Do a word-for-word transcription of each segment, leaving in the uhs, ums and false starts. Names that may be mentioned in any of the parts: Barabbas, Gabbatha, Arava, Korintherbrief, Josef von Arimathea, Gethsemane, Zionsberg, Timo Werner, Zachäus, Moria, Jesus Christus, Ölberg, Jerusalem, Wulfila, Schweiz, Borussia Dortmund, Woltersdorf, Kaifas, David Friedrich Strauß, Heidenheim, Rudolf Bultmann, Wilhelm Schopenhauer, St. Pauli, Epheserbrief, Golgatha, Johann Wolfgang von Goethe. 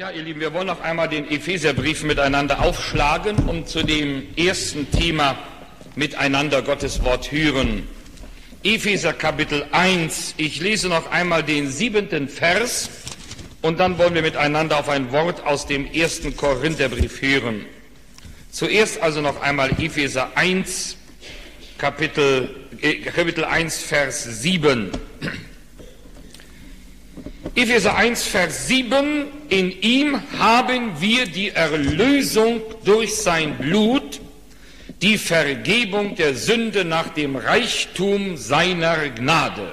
Ja, ihr Lieben, wir wollen noch einmal den Epheserbrief miteinander aufschlagen und zu dem ersten Thema miteinander Gottes Wort hören. Epheser Kapitel eins, ich lese noch einmal den siebenten Vers und dann wollen wir miteinander auf ein Wort aus dem ersten Korintherbrief hören. Zuerst also noch einmal Epheser eins, Kapitel, äh, Kapitel eins, Vers sieben. Epheser eins, Vers sieben, in ihm haben wir die Erlösung durch sein Blut, die Vergebung der Sünde nach dem Reichtum seiner Gnade.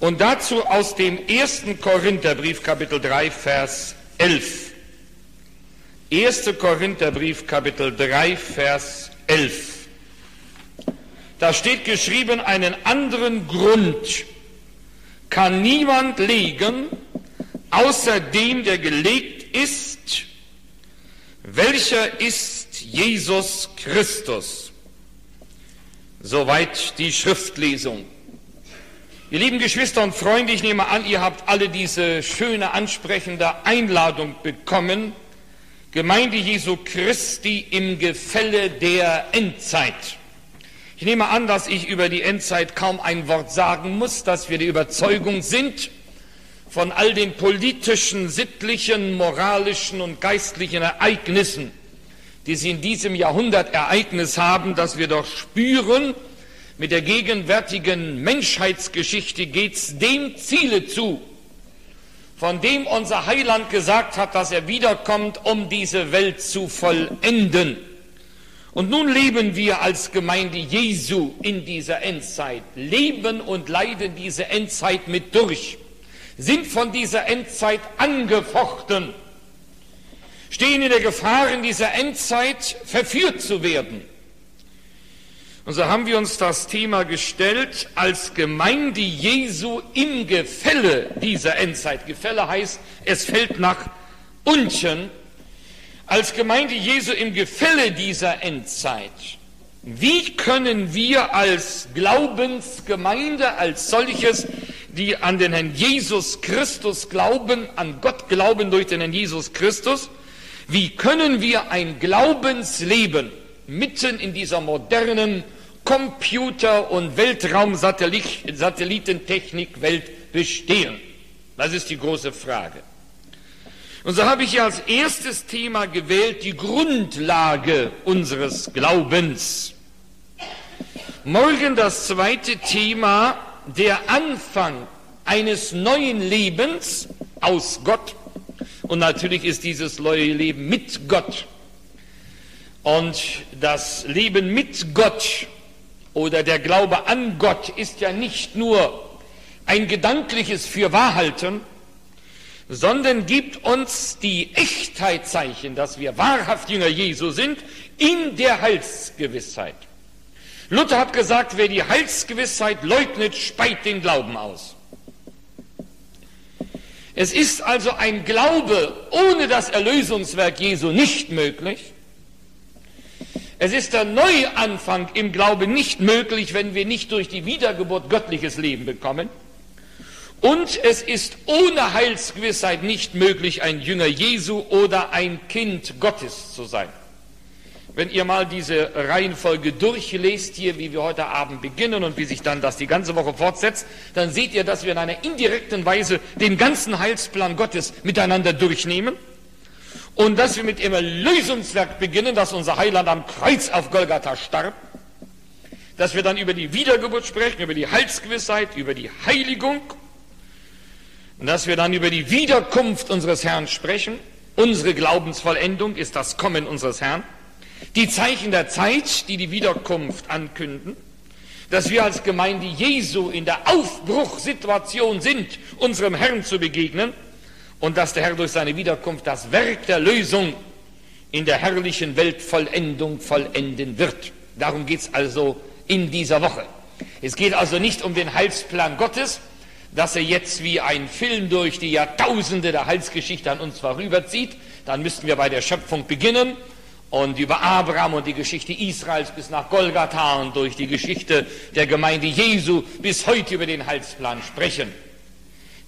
Und dazu aus dem ersten Korintherbrief, Kapitel drei, Vers elf. ersten Korintherbrief, Kapitel drei, Vers elf. Da steht geschrieben, einen anderen Grund kann niemand legen, außer dem, der gelegt ist, welcher ist Jesus Christus. Soweit die Schriftlesung. Ihr lieben Geschwister und Freunde, ich nehme an, ihr habt alle diese schöne, ansprechende Einladung bekommen. Gemeinde Jesu Christi im Gefälle der Endzeit. Ich nehme an, dass ich über die Endzeit kaum ein Wort sagen muss, dass wir der Überzeugung sind, von all den politischen, sittlichen, moralischen und geistlichen Ereignissen, die sich in diesem Jahrhundert Ereignis haben, dass wir doch spüren, mit der gegenwärtigen Menschheitsgeschichte geht's dem Ziele zu, von dem unser Heiland gesagt hat, dass er wiederkommt, um diese Welt zu vollenden. Und nun leben wir als Gemeinde Jesu in dieser Endzeit, leben und leiden diese Endzeit mit durch, sind von dieser Endzeit angefochten, stehen in der Gefahr, in dieser Endzeit verführt zu werden. Und so haben wir uns das Thema gestellt, als Gemeinde Jesu im Gefälle dieser Endzeit. Gefälle heißt, es fällt nach unten. Als Gemeinde Jesu im Gefälle dieser Endzeit, wie können wir als Glaubensgemeinde, als solches, die an den Herrn Jesus Christus glauben, an Gott glauben durch den Herrn Jesus Christus, wie können wir ein Glaubensleben mitten in dieser modernen Computer- und Weltraum-Satellitentechnik-Welt bestehen? Das ist die große Frage. Und so habe ich hier als erstes Thema gewählt, die Grundlage unseres Glaubens. Morgen das zweite Thema, der Anfang eines neuen Lebens aus Gott. Und natürlich ist dieses neue Leben mit Gott. Und das Leben mit Gott oder der Glaube an Gott ist ja nicht nur ein gedankliches Fürwahrhalten, sondern gibt uns die Echtheitszeichen, dass wir wahrhaft Jünger Jesu sind, in der Heilsgewissheit. Luther hat gesagt, wer die Heilsgewissheit leugnet, speit den Glauben aus. Es ist also ein Glaube ohne das Erlösungswerk Jesu nicht möglich. Es ist der Neuanfang im Glauben nicht möglich, wenn wir nicht durch die Wiedergeburt göttliches Leben bekommen. Und es ist ohne Heilsgewissheit nicht möglich, ein Jünger Jesu oder ein Kind Gottes zu sein. Wenn ihr mal diese Reihenfolge durchlest, hier, wie wir heute Abend beginnen und wie sich dann das die ganze Woche fortsetzt, dann seht ihr, dass wir in einer indirekten Weise den ganzen Heilsplan Gottes miteinander durchnehmen und dass wir mit dem Erlösungswerk beginnen, dass unser Heiland am Kreuz auf Golgatha starb, dass wir dann über die Wiedergeburt sprechen, über die Heilsgewissheit, über die Heiligung, und dass wir dann über die Wiederkunft unseres Herrn sprechen. Unsere Glaubensvollendung ist das Kommen unseres Herrn. Die Zeichen der Zeit, die die Wiederkunft ankünden. Dass wir als Gemeinde Jesu in der Aufbruchsituation sind, unserem Herrn zu begegnen. Und dass der Herr durch seine Wiederkunft das Werk der Lösung in der herrlichen Weltvollendung vollenden wird. Darum geht es also in dieser Woche. Es geht also nicht um den Heilsplan Gottes, dass er jetzt wie ein Film durch die Jahrtausende der Heilsgeschichte an uns vorüberzieht, dann müssten wir bei der Schöpfung beginnen und über Abraham und die Geschichte Israels bis nach Golgatha und durch die Geschichte der Gemeinde Jesu bis heute über den Heilsplan sprechen.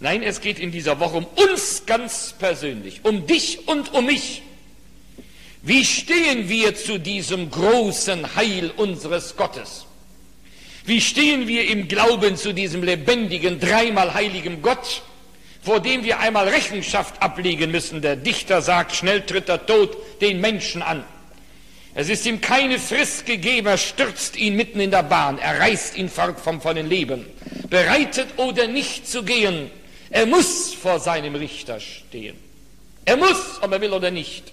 Nein, es geht in dieser Woche um uns ganz persönlich, um dich und um mich. Wie stehen wir zu diesem großen Heil unseres Gottes? Wie stehen wir im Glauben zu diesem lebendigen, dreimal heiligen Gott, vor dem wir einmal Rechenschaft ablegen müssen? Der Dichter sagt, schnell tritt der Tod den Menschen an. Es ist ihm keine Frist gegeben, er stürzt ihn mitten in der Bahn, er reißt ihn fort vom vollen Leben. Bereitet oder nicht zu gehen, er muss vor seinem Richter stehen. Er muss, ob er will oder nicht.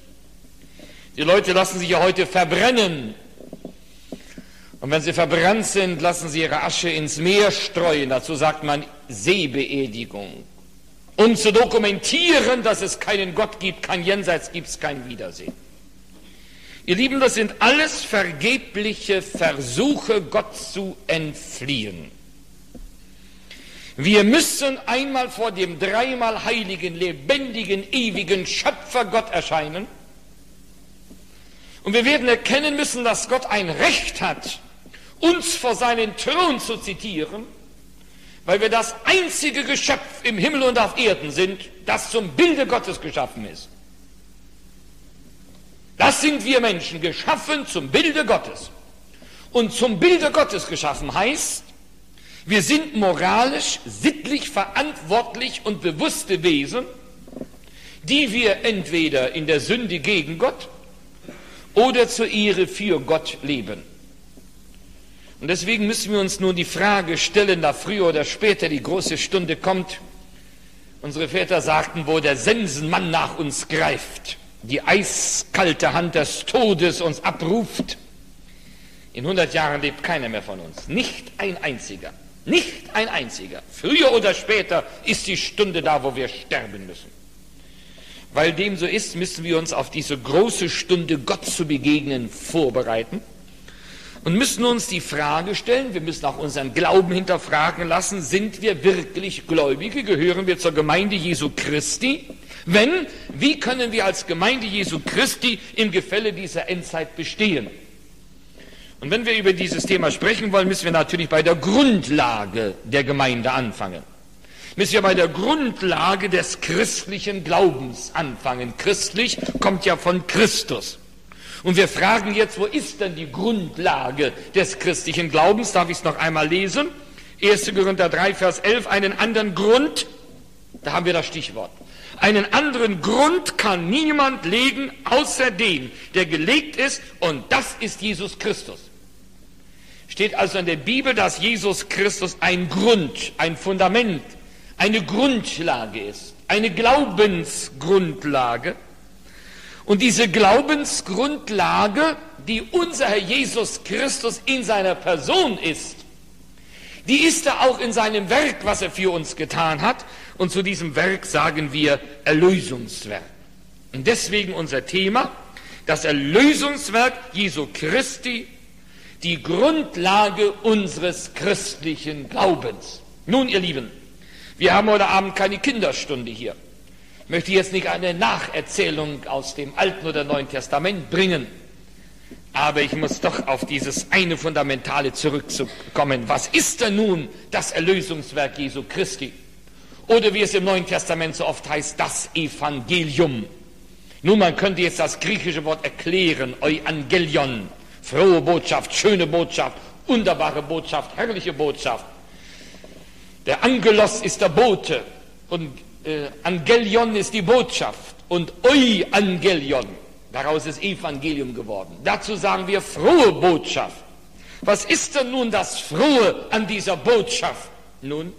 Die Leute lassen sich ja heute verbrennen. Und wenn sie verbrannt sind, lassen sie ihre Asche ins Meer streuen. Dazu sagt man Seebeerdigung. Um zu dokumentieren, dass es keinen Gott gibt, kein Jenseits gibt es, kein Wiedersehen. Ihr Lieben, das sind alles vergebliche Versuche, Gott zu entfliehen. Wir müssen einmal vor dem dreimal heiligen, lebendigen, ewigen Schöpfer Gott erscheinen. Und wir werden erkennen müssen, dass Gott ein Recht hat, uns vor seinen Thron zu zitieren, weil wir das einzige Geschöpf im Himmel und auf Erden sind, das zum Bilde Gottes geschaffen ist. Das sind wir Menschen, geschaffen zum Bilde Gottes. Und zum Bilde Gottes geschaffen heißt, wir sind moralisch, sittlich, verantwortlich und bewusste Wesen, die wir entweder in der Sünde gegen Gott oder zur Ehre für Gott leben. Und deswegen müssen wir uns nun die Frage stellen, da früher oder später die große Stunde kommt. Unsere Väter sagten, wo der Sensenmann nach uns greift, die eiskalte Hand des Todes uns abruft. In hundert Jahren lebt keiner mehr von uns, nicht ein einziger. Nicht ein einziger. Früher oder später ist die Stunde da, wo wir sterben müssen. Weil dem so ist, müssen wir uns auf diese große Stunde, Gott zu begegnen, vorbereiten und müssen uns die Frage stellen, wir müssen auch unseren Glauben hinterfragen lassen, sind wir wirklich Gläubige, gehören wir zur Gemeinde Jesu Christi? Wenn, wie können wir als Gemeinde Jesu Christi im Gefälle dieser Endzeit bestehen? Und wenn wir über dieses Thema sprechen wollen, müssen wir natürlich bei der Grundlage der Gemeinde anfangen. Müssen wir bei der Grundlage des christlichen Glaubens anfangen. Christlich kommt ja von Christus. Und wir fragen jetzt, wo ist denn die Grundlage des christlichen Glaubens? Darf ich es noch einmal lesen? erster Korinther drei, Vers elf, einen anderen Grund, da haben wir das Stichwort. Einen anderen Grund kann niemand legen, außer dem, der gelegt ist, und das ist Jesus Christus. Steht also in der Bibel, dass Jesus Christus ein Grund, ein Fundament, eine Grundlage ist, eine Glaubensgrundlage. Und diese Glaubensgrundlage, die unser Herr Jesus Christus in seiner Person ist, die ist er auch in seinem Werk, was er für uns getan hat. Und zu diesem Werk sagen wir Erlösungswerk. Und deswegen unser Thema, das Erlösungswerk Jesu Christi, die Grundlage unseres christlichen Glaubens. Nun, ihr Lieben, wir haben heute Abend keine Kinderstunde hier. Ich möchte jetzt nicht eine Nacherzählung aus dem Alten oder Neuen Testament bringen. Aber ich muss doch auf dieses eine Fundamentale zurückkommen. Was ist denn nun das Erlösungswerk Jesu Christi? Oder wie es im Neuen Testament so oft heißt, das Evangelium. Nun, man könnte jetzt das griechische Wort erklären, Euangelion. Frohe Botschaft, schöne Botschaft, wunderbare Botschaft, herrliche Botschaft. Der Angelos ist der Bote und äh, Angelion ist die Botschaft und Euangelion. Daraus ist Evangelium geworden. Dazu sagen wir frohe Botschaft. Was ist denn nun das Frohe an dieser Botschaft? Nun,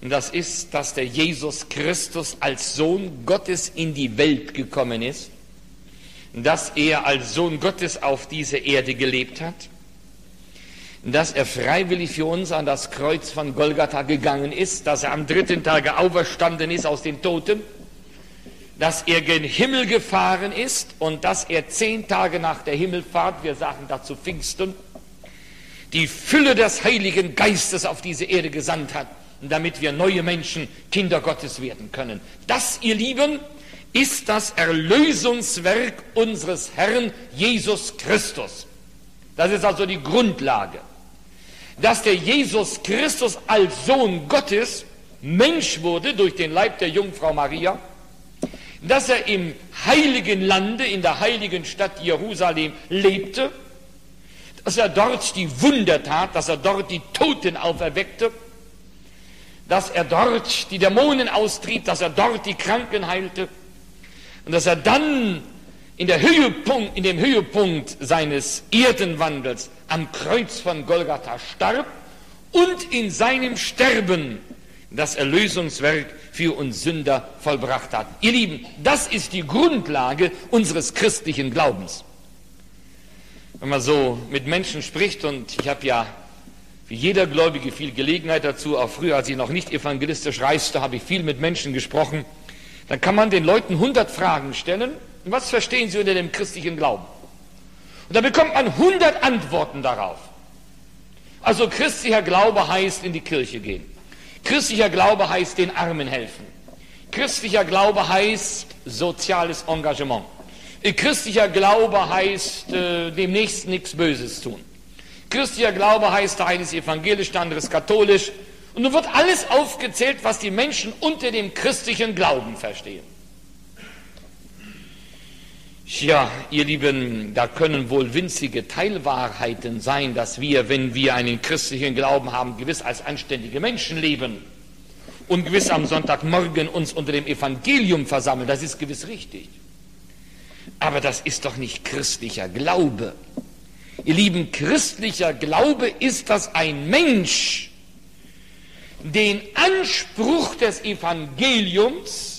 das ist, dass der Jesus Christus als Sohn Gottes in die Welt gekommen ist, dass er als Sohn Gottes auf dieser Erde gelebt hat, dass er freiwillig für uns an das Kreuz von Golgatha gegangen ist, dass er am dritten Tage auferstanden ist aus den Toten, dass er gen Himmel gefahren ist und dass er zehn Tage nach der Himmelfahrt, wir sagen dazu Pfingsten, die Fülle des Heiligen Geistes auf diese Erde gesandt hat, damit wir neue Menschen, Kinder Gottes werden können. Das, ihr Lieben, ist das Erlösungswerk unseres Herrn Jesus Christus. Das ist also die Grundlage, dass der Jesus Christus als Sohn Gottes Mensch wurde durch den Leib der Jungfrau Maria, dass er im heiligen Lande, in der heiligen Stadt Jerusalem lebte, dass er dort die Wunder tat, dass er dort die Toten auferweckte, dass er dort die Dämonen austrieb, dass er dort die Kranken heilte und dass er dann in, der Höhepunkt, in dem Höhepunkt seines Erdenwandels am Kreuz von Golgatha starb und in seinem Sterben das Erlösungswerk für uns Sünder vollbracht hat. Ihr Lieben, das ist die Grundlage unseres christlichen Glaubens. Wenn man so mit Menschen spricht, und ich habe ja wie jeder Gläubige viel Gelegenheit dazu, auch früher, als ich noch nicht evangelistisch reiste, habe ich viel mit Menschen gesprochen, dann kann man den Leuten hundert Fragen stellen, was verstehen sie unter dem christlichen Glauben? Und da bekommt man hundert Antworten darauf. Also christlicher Glaube heißt in die Kirche gehen. Christlicher Glaube heißt den Armen helfen. Christlicher Glaube heißt soziales Engagement. Christlicher Glaube heißt äh, demnächst nichts Böses tun. Christlicher Glaube heißt, der eine ist evangelisch, der andere ist katholisch. Und nun wird alles aufgezählt, was die Menschen unter dem christlichen Glauben verstehen. Ja, ihr Lieben, da können wohl winzige Teilwahrheiten sein, dass wir, wenn wir einen christlichen Glauben haben, gewiss als anständige Menschen leben und gewiss am Sonntagmorgen uns unter dem Evangelium versammeln. Das ist gewiss richtig. Aber das ist doch nicht christlicher Glaube. Ihr Lieben, christlicher Glaube ist, dass ein Mensch den Anspruch des Evangeliums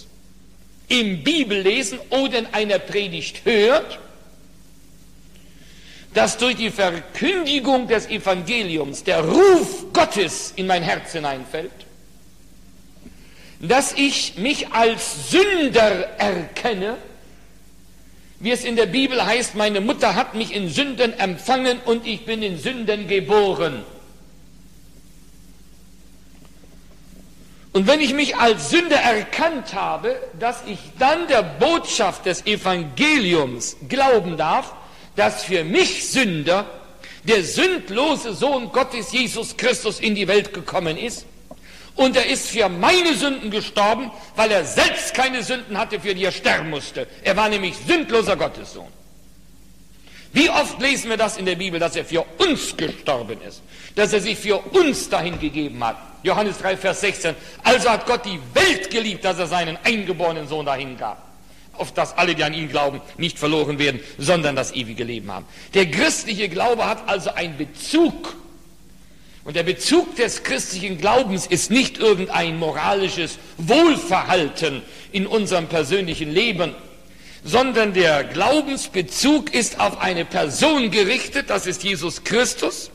im Bibellesen oder in einer Predigt hört, dass durch die Verkündigung des Evangeliums der Ruf Gottes in mein Herz hineinfällt, dass ich mich als Sünder erkenne, wie es in der Bibel heißt, meine Mutter hat mich in Sünden empfangen und ich bin in Sünden geboren. Und wenn ich mich als Sünder erkannt habe, dass ich dann der Botschaft des Evangeliums glauben darf, dass für mich Sünder der sündlose Sohn Gottes Jesus Christus in die Welt gekommen ist und er ist für meine Sünden gestorben, weil er selbst keine Sünden hatte, für die er sterben musste. Er war nämlich sündloser Gottessohn. Wie oft lesen wir das in der Bibel, dass er für uns gestorben ist, dass er sich für uns dahin gegeben hat. Johannes drei, Vers sechzehn. Also hat Gott die Welt geliebt, dass er seinen eingeborenen Sohn dahin gab, auf dass alle, die an ihn glauben, nicht verloren werden, sondern das ewige Leben haben. Der christliche Glaube hat also einen Bezug. Und der Bezug des christlichen Glaubens ist nicht irgendein moralisches Wohlverhalten in unserem persönlichen Leben, sondern der Glaubensbezug ist auf eine Person gerichtet, das ist Jesus Christus.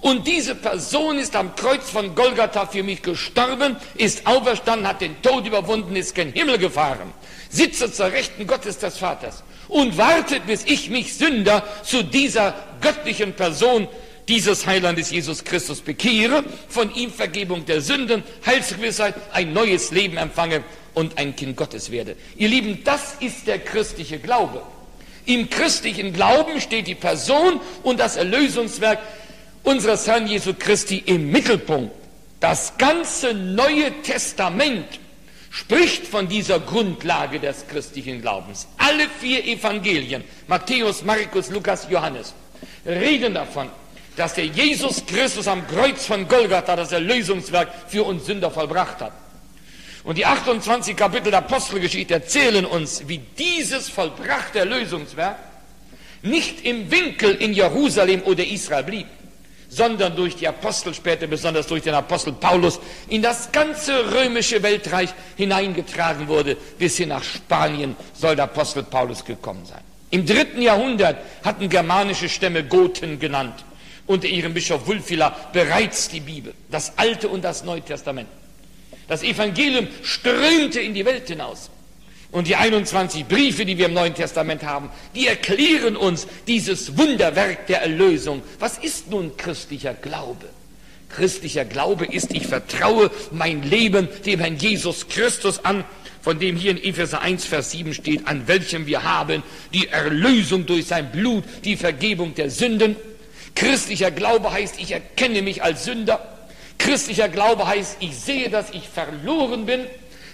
Und diese Person ist am Kreuz von Golgatha für mich gestorben, ist auferstanden, hat den Tod überwunden, ist gen Himmel gefahren, sitzt zur Rechten Gottes des Vaters und wartet, bis ich mich Sünder zu dieser göttlichen Person, dieses Heilandes Jesus Christus, bekehre, von ihm Vergebung der Sünden, Heilsgewissheit, ein neues Leben empfange und ein Kind Gottes werde. Ihr Lieben, das ist der christliche Glaube. Im christlichen Glauben steht die Person und das Erlösungswerk unseres Herrn Jesu Christi im Mittelpunkt. Das ganze Neue Testament spricht von dieser Grundlage des christlichen Glaubens. Alle vier Evangelien, Matthäus, Markus, Lukas, Johannes, reden davon, dass der Jesus Christus am Kreuz von Golgatha das Erlösungswerk für uns Sünder vollbracht hat. Und die achtundzwanzig Kapitel der Apostelgeschichte erzählen uns, wie dieses vollbrachte Erlösungswerk nicht im Winkel in Jerusalem oder Israel blieb, sondern durch die Apostel später, besonders durch den Apostel Paulus, in das ganze römische Weltreich hineingetragen wurde. Bis hin nach Spanien soll der Apostel Paulus gekommen sein. Im dritten Jahrhundert hatten germanische Stämme Goten genannt, unter ihrem Bischof Wulfila bereits die Bibel, das Alte und das Neue Testament. Das Evangelium strömte in die Welt hinaus. Und die einundzwanzig Briefe, die wir im Neuen Testament haben, die erklären uns dieses Wunderwerk der Erlösung. Was ist nun christlicher Glaube? Christlicher Glaube ist, ich vertraue mein Leben dem Herrn Jesus Christus an, von dem hier in Epheser eins, Vers sieben steht, an welchem wir haben die Erlösung durch sein Blut, die Vergebung der Sünden. Christlicher Glaube heißt, ich erkenne mich als Sünder. Christlicher Glaube heißt, ich sehe, dass ich verloren bin,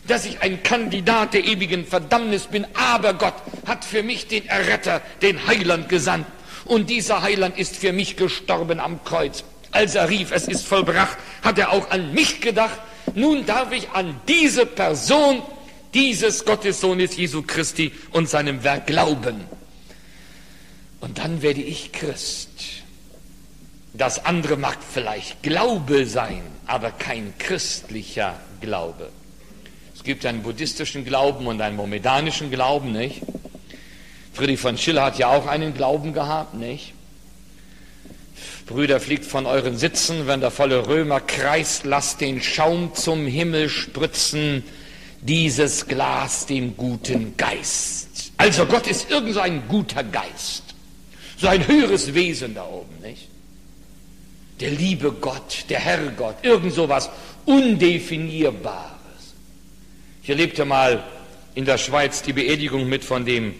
dass ich ein Kandidat der ewigen Verdammnis bin, aber Gott hat für mich den Erretter, den Heiland gesandt. Und dieser Heiland ist für mich gestorben am Kreuz. Als er rief, es ist vollbracht, hat er auch an mich gedacht. Nun darf ich an diese Person, dieses Gottessohnes Jesu Christi und seinem Werk glauben. Und dann werde ich Christ. Das andere mag vielleicht Glaube sein, aber kein christlicher Glaube. Es gibt einen buddhistischen Glauben und einen mohammedanischen Glauben, nicht? Friedrich von Schiller hat ja auch einen Glauben gehabt, nicht? Brüder, fliegt von euren Sitzen, wenn der volle Römer kreist, lasst den Schaum zum Himmel spritzen, dieses Glas dem guten Geist. Also Gott ist irgend so ein guter Geist, so ein höheres Wesen da oben, nicht? Der liebe Gott, der Herrgott, irgend so was Undefinierbares. Ich erlebte mal in der Schweiz die Beerdigung mit von dem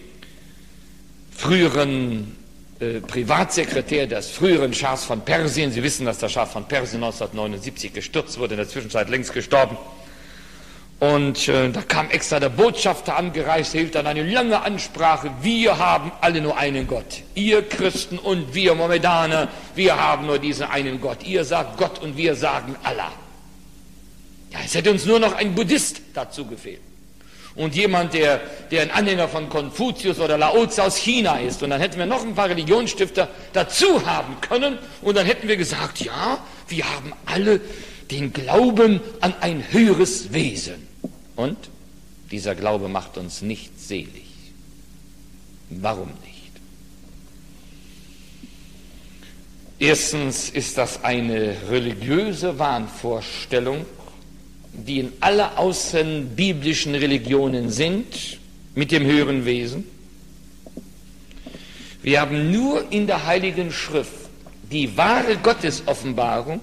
früheren äh, Privatsekretär des früheren Schahs von Persien. Sie wissen, dass der Schah von Persien neunzehnhundertneunundsiebzig gestürzt wurde, in der Zwischenzeit längst gestorben. Und äh, da kam extra der Botschafter angereist, hielt dann eine lange Ansprache. Wir haben alle nur einen Gott. Ihr Christen und wir Mohammedaner, wir haben nur diesen einen Gott. Ihr sagt Gott und wir sagen Allah. Ja, es hätte uns nur noch ein Buddhist dazu gefehlt. Und jemand, der, der ein Anhänger von Konfuzius oder Laozi aus China ist. Und dann hätten wir noch ein paar Religionsstifter dazu haben können. Und dann hätten wir gesagt, ja, wir haben alle den Glauben an ein höheres Wesen. Und dieser Glaube macht uns nicht selig. Warum nicht? Erstens ist das eine religiöse Wahnvorstellung, die in aller außenbiblischen Religionen sind, mit dem höheren Wesen. Wir haben nur in der Heiligen Schrift die wahre Gottesoffenbarung,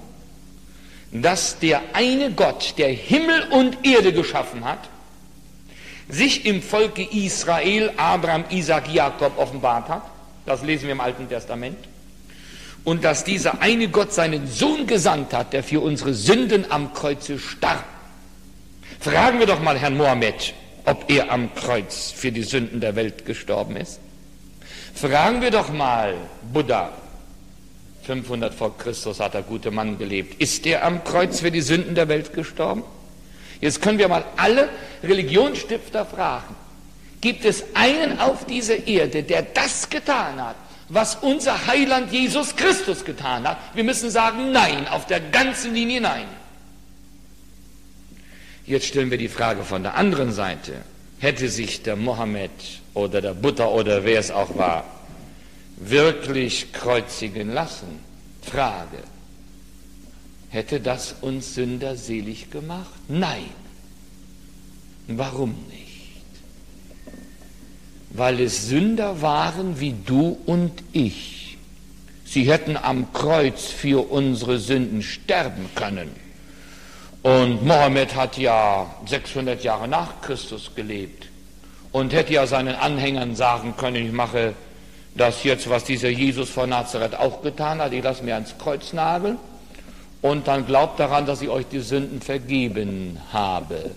dass der eine Gott, der Himmel und Erde geschaffen hat, sich im Volke Israel, Abraham, Isaak, Jakob offenbart hat. Das lesen wir im Alten Testament. Und dass dieser eine Gott seinen Sohn gesandt hat, der für unsere Sünden am Kreuze starb. Fragen wir doch mal Herrn Mohammed, ob er am Kreuz für die Sünden der Welt gestorben ist. Fragen wir doch mal Buddha. fünfhundert vor Christus hat der gute Mann gelebt. Ist er am Kreuz für die Sünden der Welt gestorben? Jetzt können wir mal alle Religionsstifter fragen. Gibt es einen auf dieser Erde, der das getan hat, was unser Heiland Jesus Christus getan hat? Wir müssen sagen, nein, auf der ganzen Linie nein. Jetzt stellen wir die Frage von der anderen Seite. Hätte sich der Mohammed oder der Buddha oder wer es auch war, wirklich kreuzigen lassen? Frage. Hätte das uns Sünder selig gemacht? Nein. Warum nicht? Weil es Sünder waren wie du und ich. Sie hätten am Kreuz für unsere Sünden sterben können. Und Mohammed hat ja sechshundert Jahre nach Christus gelebt und hätte ja seinen Anhängern sagen können, ich mache das jetzt, was dieser Jesus von Nazareth auch getan hat, ich lasse mir ans Kreuz nageln und dann glaubt daran, dass ich euch die Sünden vergeben habe.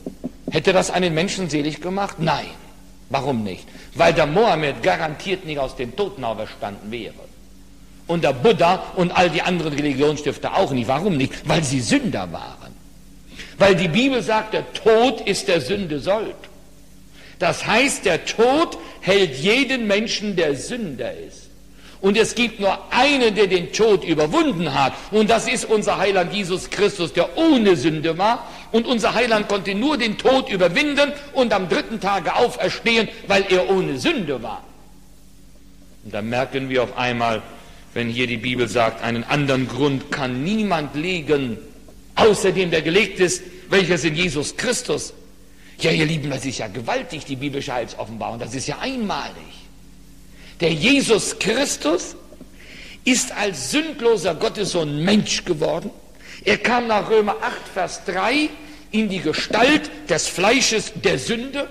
Hätte das einen Menschen selig gemacht? Nein. Warum nicht? Weil der Mohammed garantiert nicht aus den Toten auferstanden wäre. Und der Buddha und all die anderen Religionsstifter auch nicht. Warum nicht? Weil sie Sünder waren. Weil die Bibel sagt, der Tod ist der Sünde sold. Das heißt, der Tod hält jeden Menschen, der Sünder ist. Und es gibt nur einen, der den Tod überwunden hat. Und das ist unser Heiland Jesus Christus, der ohne Sünde war. Und unser Heiland konnte nur den Tod überwinden und am dritten Tage auferstehen, weil er ohne Sünde war. Und da merken wir auf einmal, wenn hier die Bibel sagt, einen anderen Grund kann niemand legen, außer dem, der gelegt ist, welches in Jesus Christus. Ja, ihr Lieben, das ist ja gewaltig, die biblische Heilsoffenbarung. Das ist ja einmalig. Der Jesus Christus ist als sündloser Gottessohn Mensch geworden. Er kam nach Römer acht, Vers drei in die Gestalt des Fleisches der Sünde,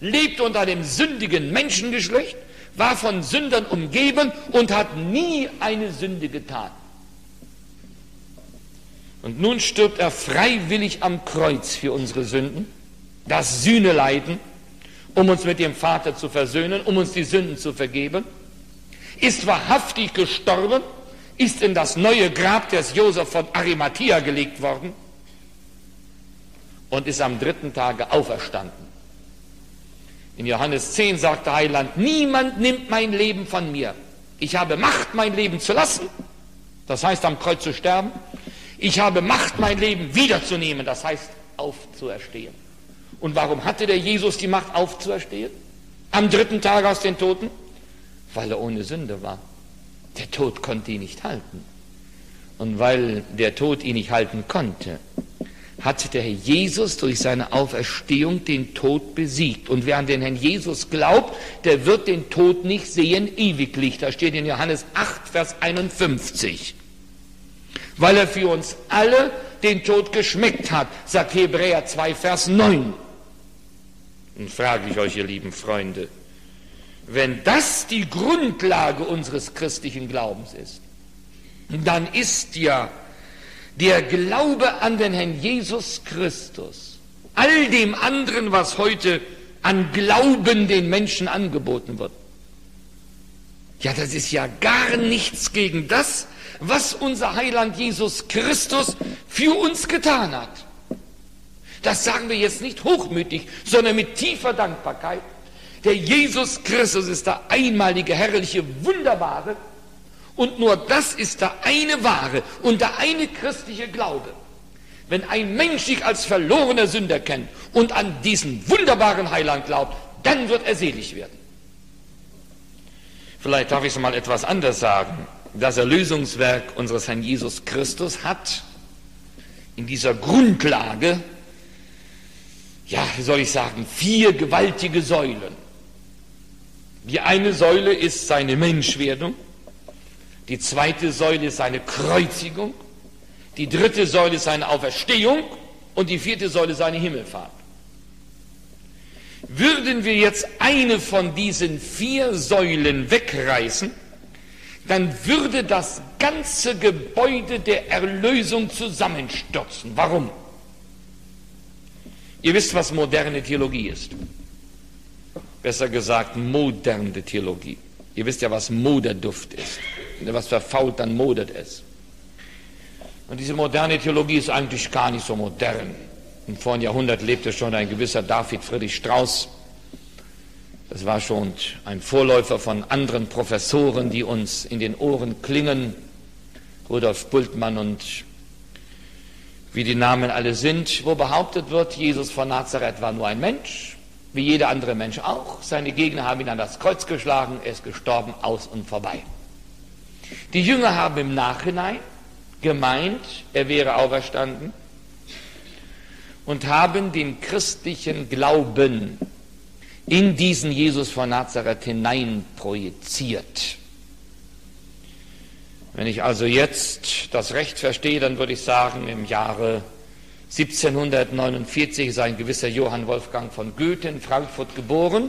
lebte unter dem sündigen Menschengeschlecht, war von Sündern umgeben und hat nie eine Sünde getan. Und nun stirbt er freiwillig am Kreuz für unsere Sünden, das Sühneleiden, um uns mit dem Vater zu versöhnen, um uns die Sünden zu vergeben, ist wahrhaftig gestorben, ist in das neue Grab des Josef von Arimathea gelegt worden und ist am dritten Tage auferstanden. In Johannes zehn sagte Heiland, niemand nimmt mein Leben von mir. Ich habe Macht, mein Leben zu lassen, das heißt am Kreuz zu sterben. Ich habe Macht, mein Leben wiederzunehmen, das heißt aufzuerstehen. Und warum hatte der Jesus die Macht aufzuerstehen? Am dritten Tag aus den Toten? Weil er ohne Sünde war. Der Tod konnte ihn nicht halten. Und weil der Tod ihn nicht halten konnte, hat der Herr Jesus durch seine Auferstehung den Tod besiegt. Und wer an den Herrn Jesus glaubt, der wird den Tod nicht sehen ewiglich. Da steht in Johannes acht, Vers einundfünfzig. Weil er für uns alle den Tod geschmeckt hat, sagt Hebräer zwei, Vers neun. Und frage ich euch, ihr lieben Freunde, wenn das die Grundlage unseres christlichen Glaubens ist, dann ist ja der Glaube an den Herrn Jesus Christus all dem anderen, was heute an Glauben den Menschen angeboten wird. Ja, das ist ja gar nichts gegen das, was unser Heiland Jesus Christus für uns getan hat. Das sagen wir jetzt nicht hochmütig, sondern mit tiefer Dankbarkeit. Der Jesus Christus ist der einmalige, herrliche, wunderbare, und nur das ist der eine wahre und der eine christliche Glaube. Wenn ein Mensch sich als verlorener Sünder kennt und an diesen wunderbaren Heiland glaubt, dann wird er selig werden. Vielleicht darf ich es mal etwas anders sagen. Das Erlösungswerk unseres Herrn Jesus Christus hat in dieser Grundlage, ja, wie soll ich sagen, vier gewaltige Säulen. Die eine Säule ist seine Menschwerdung, die zweite Säule ist seine Kreuzigung, die dritte Säule ist seine Auferstehung und die vierte Säule seine Himmelfahrt. Würden wir jetzt eine von diesen vier Säulen wegreißen, dann würde das ganze Gebäude der Erlösung zusammenstürzen. Warum? Ihr wisst, was moderne Theologie ist. Besser gesagt, moderne Theologie. Ihr wisst ja, was Moderduft ist. Wenn etwas verfault, dann modert es. Und diese moderne Theologie ist eigentlich gar nicht so modern. Im vorigen Jahrhundert lebte schon ein gewisser David Friedrich Strauß. Das war schon ein Vorläufer von anderen Professoren, die uns in den Ohren klingen. Rudolf Bultmann und wie die Namen alle sind, wo behauptet wird, Jesus von Nazareth war nur ein Mensch, wie jeder andere Mensch auch. Seine Gegner haben ihn an das Kreuz geschlagen, er ist gestorben, aus und vorbei. Die Jünger haben im Nachhinein gemeint, er wäre auferstanden und haben den christlichen Glauben in diesen Jesus von Nazareth hinein projiziert. Wenn ich also jetzt das Recht verstehe, dann würde ich sagen, im Jahre siebzehnhundertneunundvierzig ist ein gewisser Johann Wolfgang von Goethe in Frankfurt geboren.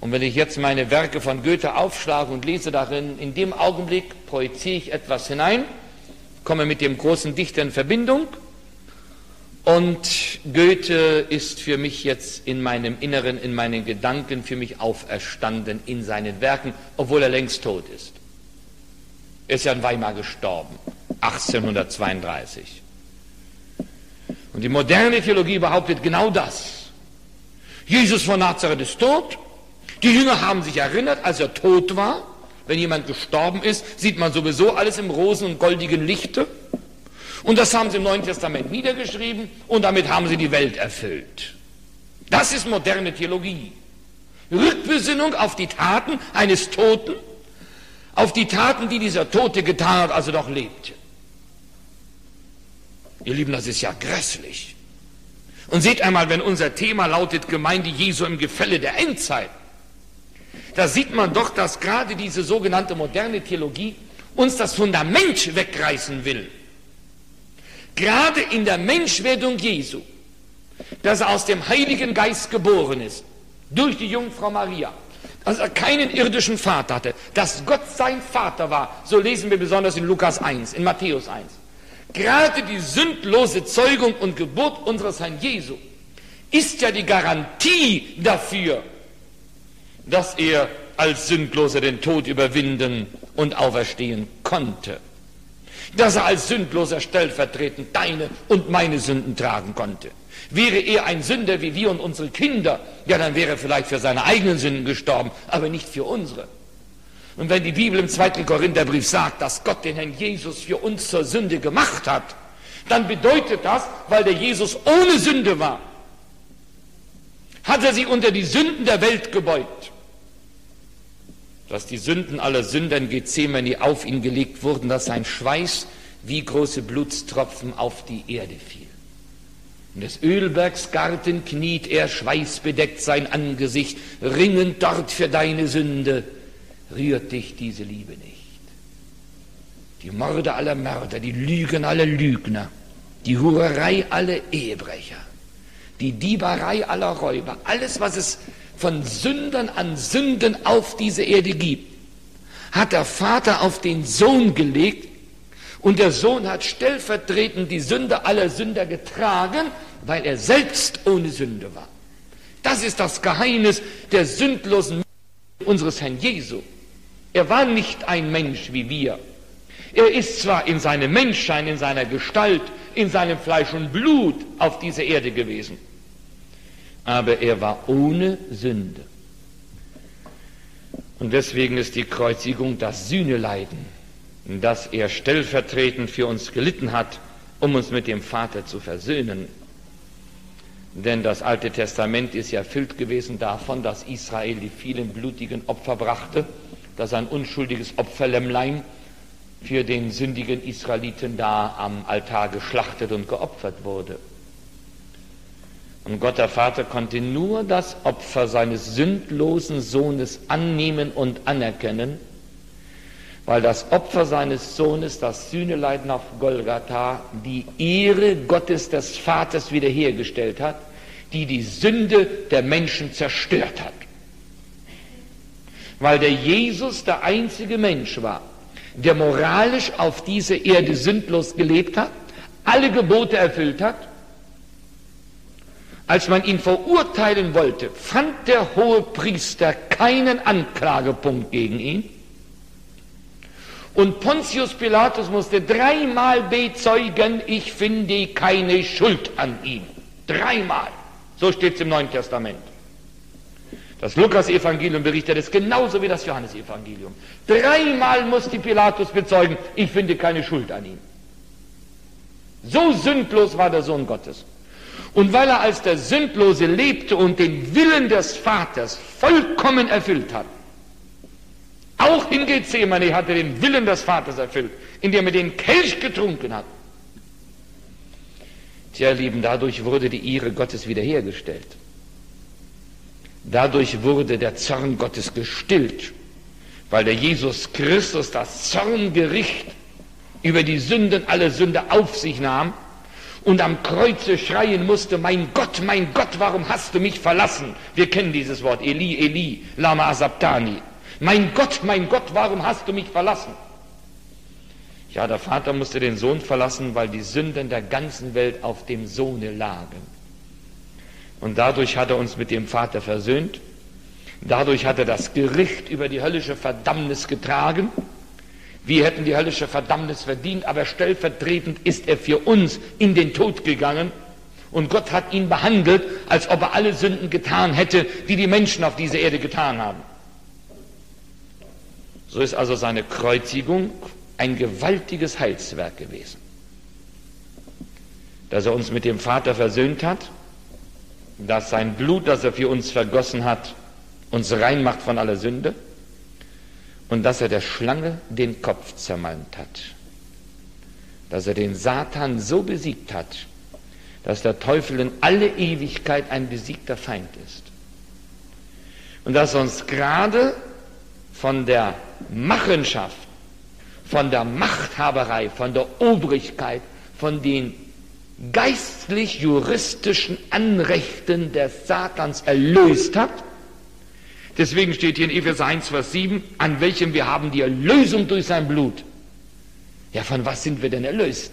Und wenn ich jetzt meine Werke von Goethe aufschlage und lese darin, in dem Augenblick projiziere ich etwas hinein, komme mit dem großen Dichter in Verbindung. Und Goethe ist für mich jetzt in meinem Inneren, in meinen Gedanken, für mich auferstanden in seinen Werken, obwohl er längst tot ist. Er ist ja in Weimar gestorben, achtzehnhundertzweiunddreißig. Und die moderne Theologie behauptet genau das. Jesus von Nazareth ist tot. Die Jünger haben sich erinnert, als er tot war. Wenn jemand gestorben ist, sieht man sowieso alles im rosen und goldigen Lichte. Und das haben sie im Neuen Testament niedergeschrieben und damit haben sie die Welt erfüllt. Das ist moderne Theologie. Rückbesinnung auf die Taten eines Toten, auf die Taten, die dieser Tote getan hat, als er doch lebte. Ihr Lieben, das ist ja grässlich. Und seht einmal, wenn unser Thema lautet Gemeinde Jesu im Gefälle der Endzeit, da sieht man doch, dass gerade diese sogenannte moderne Theologie uns das Fundament wegreißen will. Gerade in der Menschwerdung Jesu, dass er aus dem Heiligen Geist geboren ist, durch die Jungfrau Maria, dass er keinen irdischen Vater hatte, dass Gott sein Vater war, so lesen wir besonders in Lukas eins, in Matthäus eins. Gerade die sündlose Zeugung und Geburt unseres Herrn Jesu ist ja die Garantie dafür, dass er als Sündloser den Tod überwinden und auferstehen konnte. Dass er als Sündloser stellvertretend deine und meine Sünden tragen konnte. Wäre er ein Sünder wie wir und unsere Kinder, ja, dann wäre er vielleicht für seine eigenen Sünden gestorben, aber nicht für unsere. Und wenn die Bibel im zweiten Korintherbrief sagt, dass Gott den Herrn Jesus für uns zur Sünde gemacht hat, dann bedeutet das, weil der Jesus ohne Sünde war, hat er sie unter die Sünden der Welt gebeugt. Dass die Sünden aller Sünder in Gethsemane auf ihn gelegt wurden, dass sein Schweiß wie große Blutstropfen auf die Erde fiel. In des Ölbergs Garten kniet er, schweißbedeckt sein Angesicht, ringend dort für deine Sünde. Rührt dich diese Liebe nicht. Die Morde aller Mörder, die Lügen aller Lügner, die Hurerei aller Ehebrecher, die Dieberei aller Räuber, alles, was es von Sündern an Sünden auf diese Erde gibt, hat der Vater auf den Sohn gelegt und der Sohn hat stellvertretend die Sünde aller Sünder getragen, weil er selbst ohne Sünde war. Das ist das Geheimnis der sündlosen unseres Herrn Jesu. Er war nicht ein Mensch wie wir. Er ist zwar in seinem Menschsein, in seiner Gestalt, in seinem Fleisch und Blut auf dieser Erde gewesen, aber er war ohne Sünde. Und deswegen ist die Kreuzigung das Sühneleiden, das er stellvertretend für uns gelitten hat, um uns mit dem Vater zu versöhnen. Denn das Alte Testament ist ja erfüllt gewesen davon, dass Israel die vielen blutigen Opfer brachte, dass ein unschuldiges Opferlämmlein für den sündigen Israeliten da am Altar geschlachtet und geopfert wurde. Und Gott der Vater konnte nur das Opfer seines sündlosen Sohnes annehmen und anerkennen, weil das Opfer seines Sohnes, das Sühneleiden auf Golgatha, die Ehre Gottes des Vaters wiederhergestellt hat, die die Sünde der Menschen zerstört hat. Weil der Jesus der einzige Mensch war, der moralisch auf dieser Erde sündlos gelebt hat, alle Gebote erfüllt hat. Als man ihn verurteilen wollte, fand der hohe Priester keinen Anklagepunkt gegen ihn. Und Pontius Pilatus musste dreimal bezeugen, ich finde keine Schuld an ihm. Dreimal. So steht es im Neuen Testament. Das Lukas-Evangelium berichtet es genauso wie das Johannes-Evangelium. Dreimal musste Pilatus bezeugen, ich finde keine Schuld an ihm. So sündlos war der Sohn Gottes. Und weil er als der Sündlose lebte und den Willen des Vaters vollkommen erfüllt hat, auch in Gethsemane hat er den Willen des Vaters erfüllt, indem er den Kelch getrunken hat. Tja, Lieben, dadurch wurde die Ehre Gottes wiederhergestellt. Dadurch wurde der Zorn Gottes gestillt, weil der Jesus Christus das Zorngericht über die Sünden aller Sünde auf sich nahm und am Kreuze schreien musste, mein Gott, mein Gott, warum hast du mich verlassen? Wir kennen dieses Wort, Eli, Eli, lama sabachthani. Mein Gott, mein Gott, warum hast du mich verlassen? Ja, der Vater musste den Sohn verlassen, weil die Sünden der ganzen Welt auf dem Sohne lagen. Und dadurch hat er uns mit dem Vater versöhnt. Dadurch hat er das Gericht über die höllische Verdammnis getragen. Wir hätten die höllische Verdammnis verdient, aber stellvertretend ist er für uns in den Tod gegangen. Und Gott hat ihn behandelt, als ob er alle Sünden getan hätte, die die Menschen auf dieser Erde getan haben. So ist also seine Kreuzigung ein gewaltiges Heilswerk gewesen. Dass er uns mit dem Vater versöhnt hat, dass sein Blut, das er für uns vergossen hat, uns rein macht von aller Sünde und dass er der Schlange den Kopf zermalmt hat. Dass er den Satan so besiegt hat, dass der Teufel in alle Ewigkeit ein besiegter Feind ist. Und dass er uns gerade von der Machenschaft, von der Machthaberei, von der Obrigkeit, von den geistlich-juristischen Anrechten des Satans erlöst hat. Deswegen steht hier in Epheser eins, Vers sieben, an welchem wir haben die Erlösung durch sein Blut. Ja, von was sind wir denn erlöst?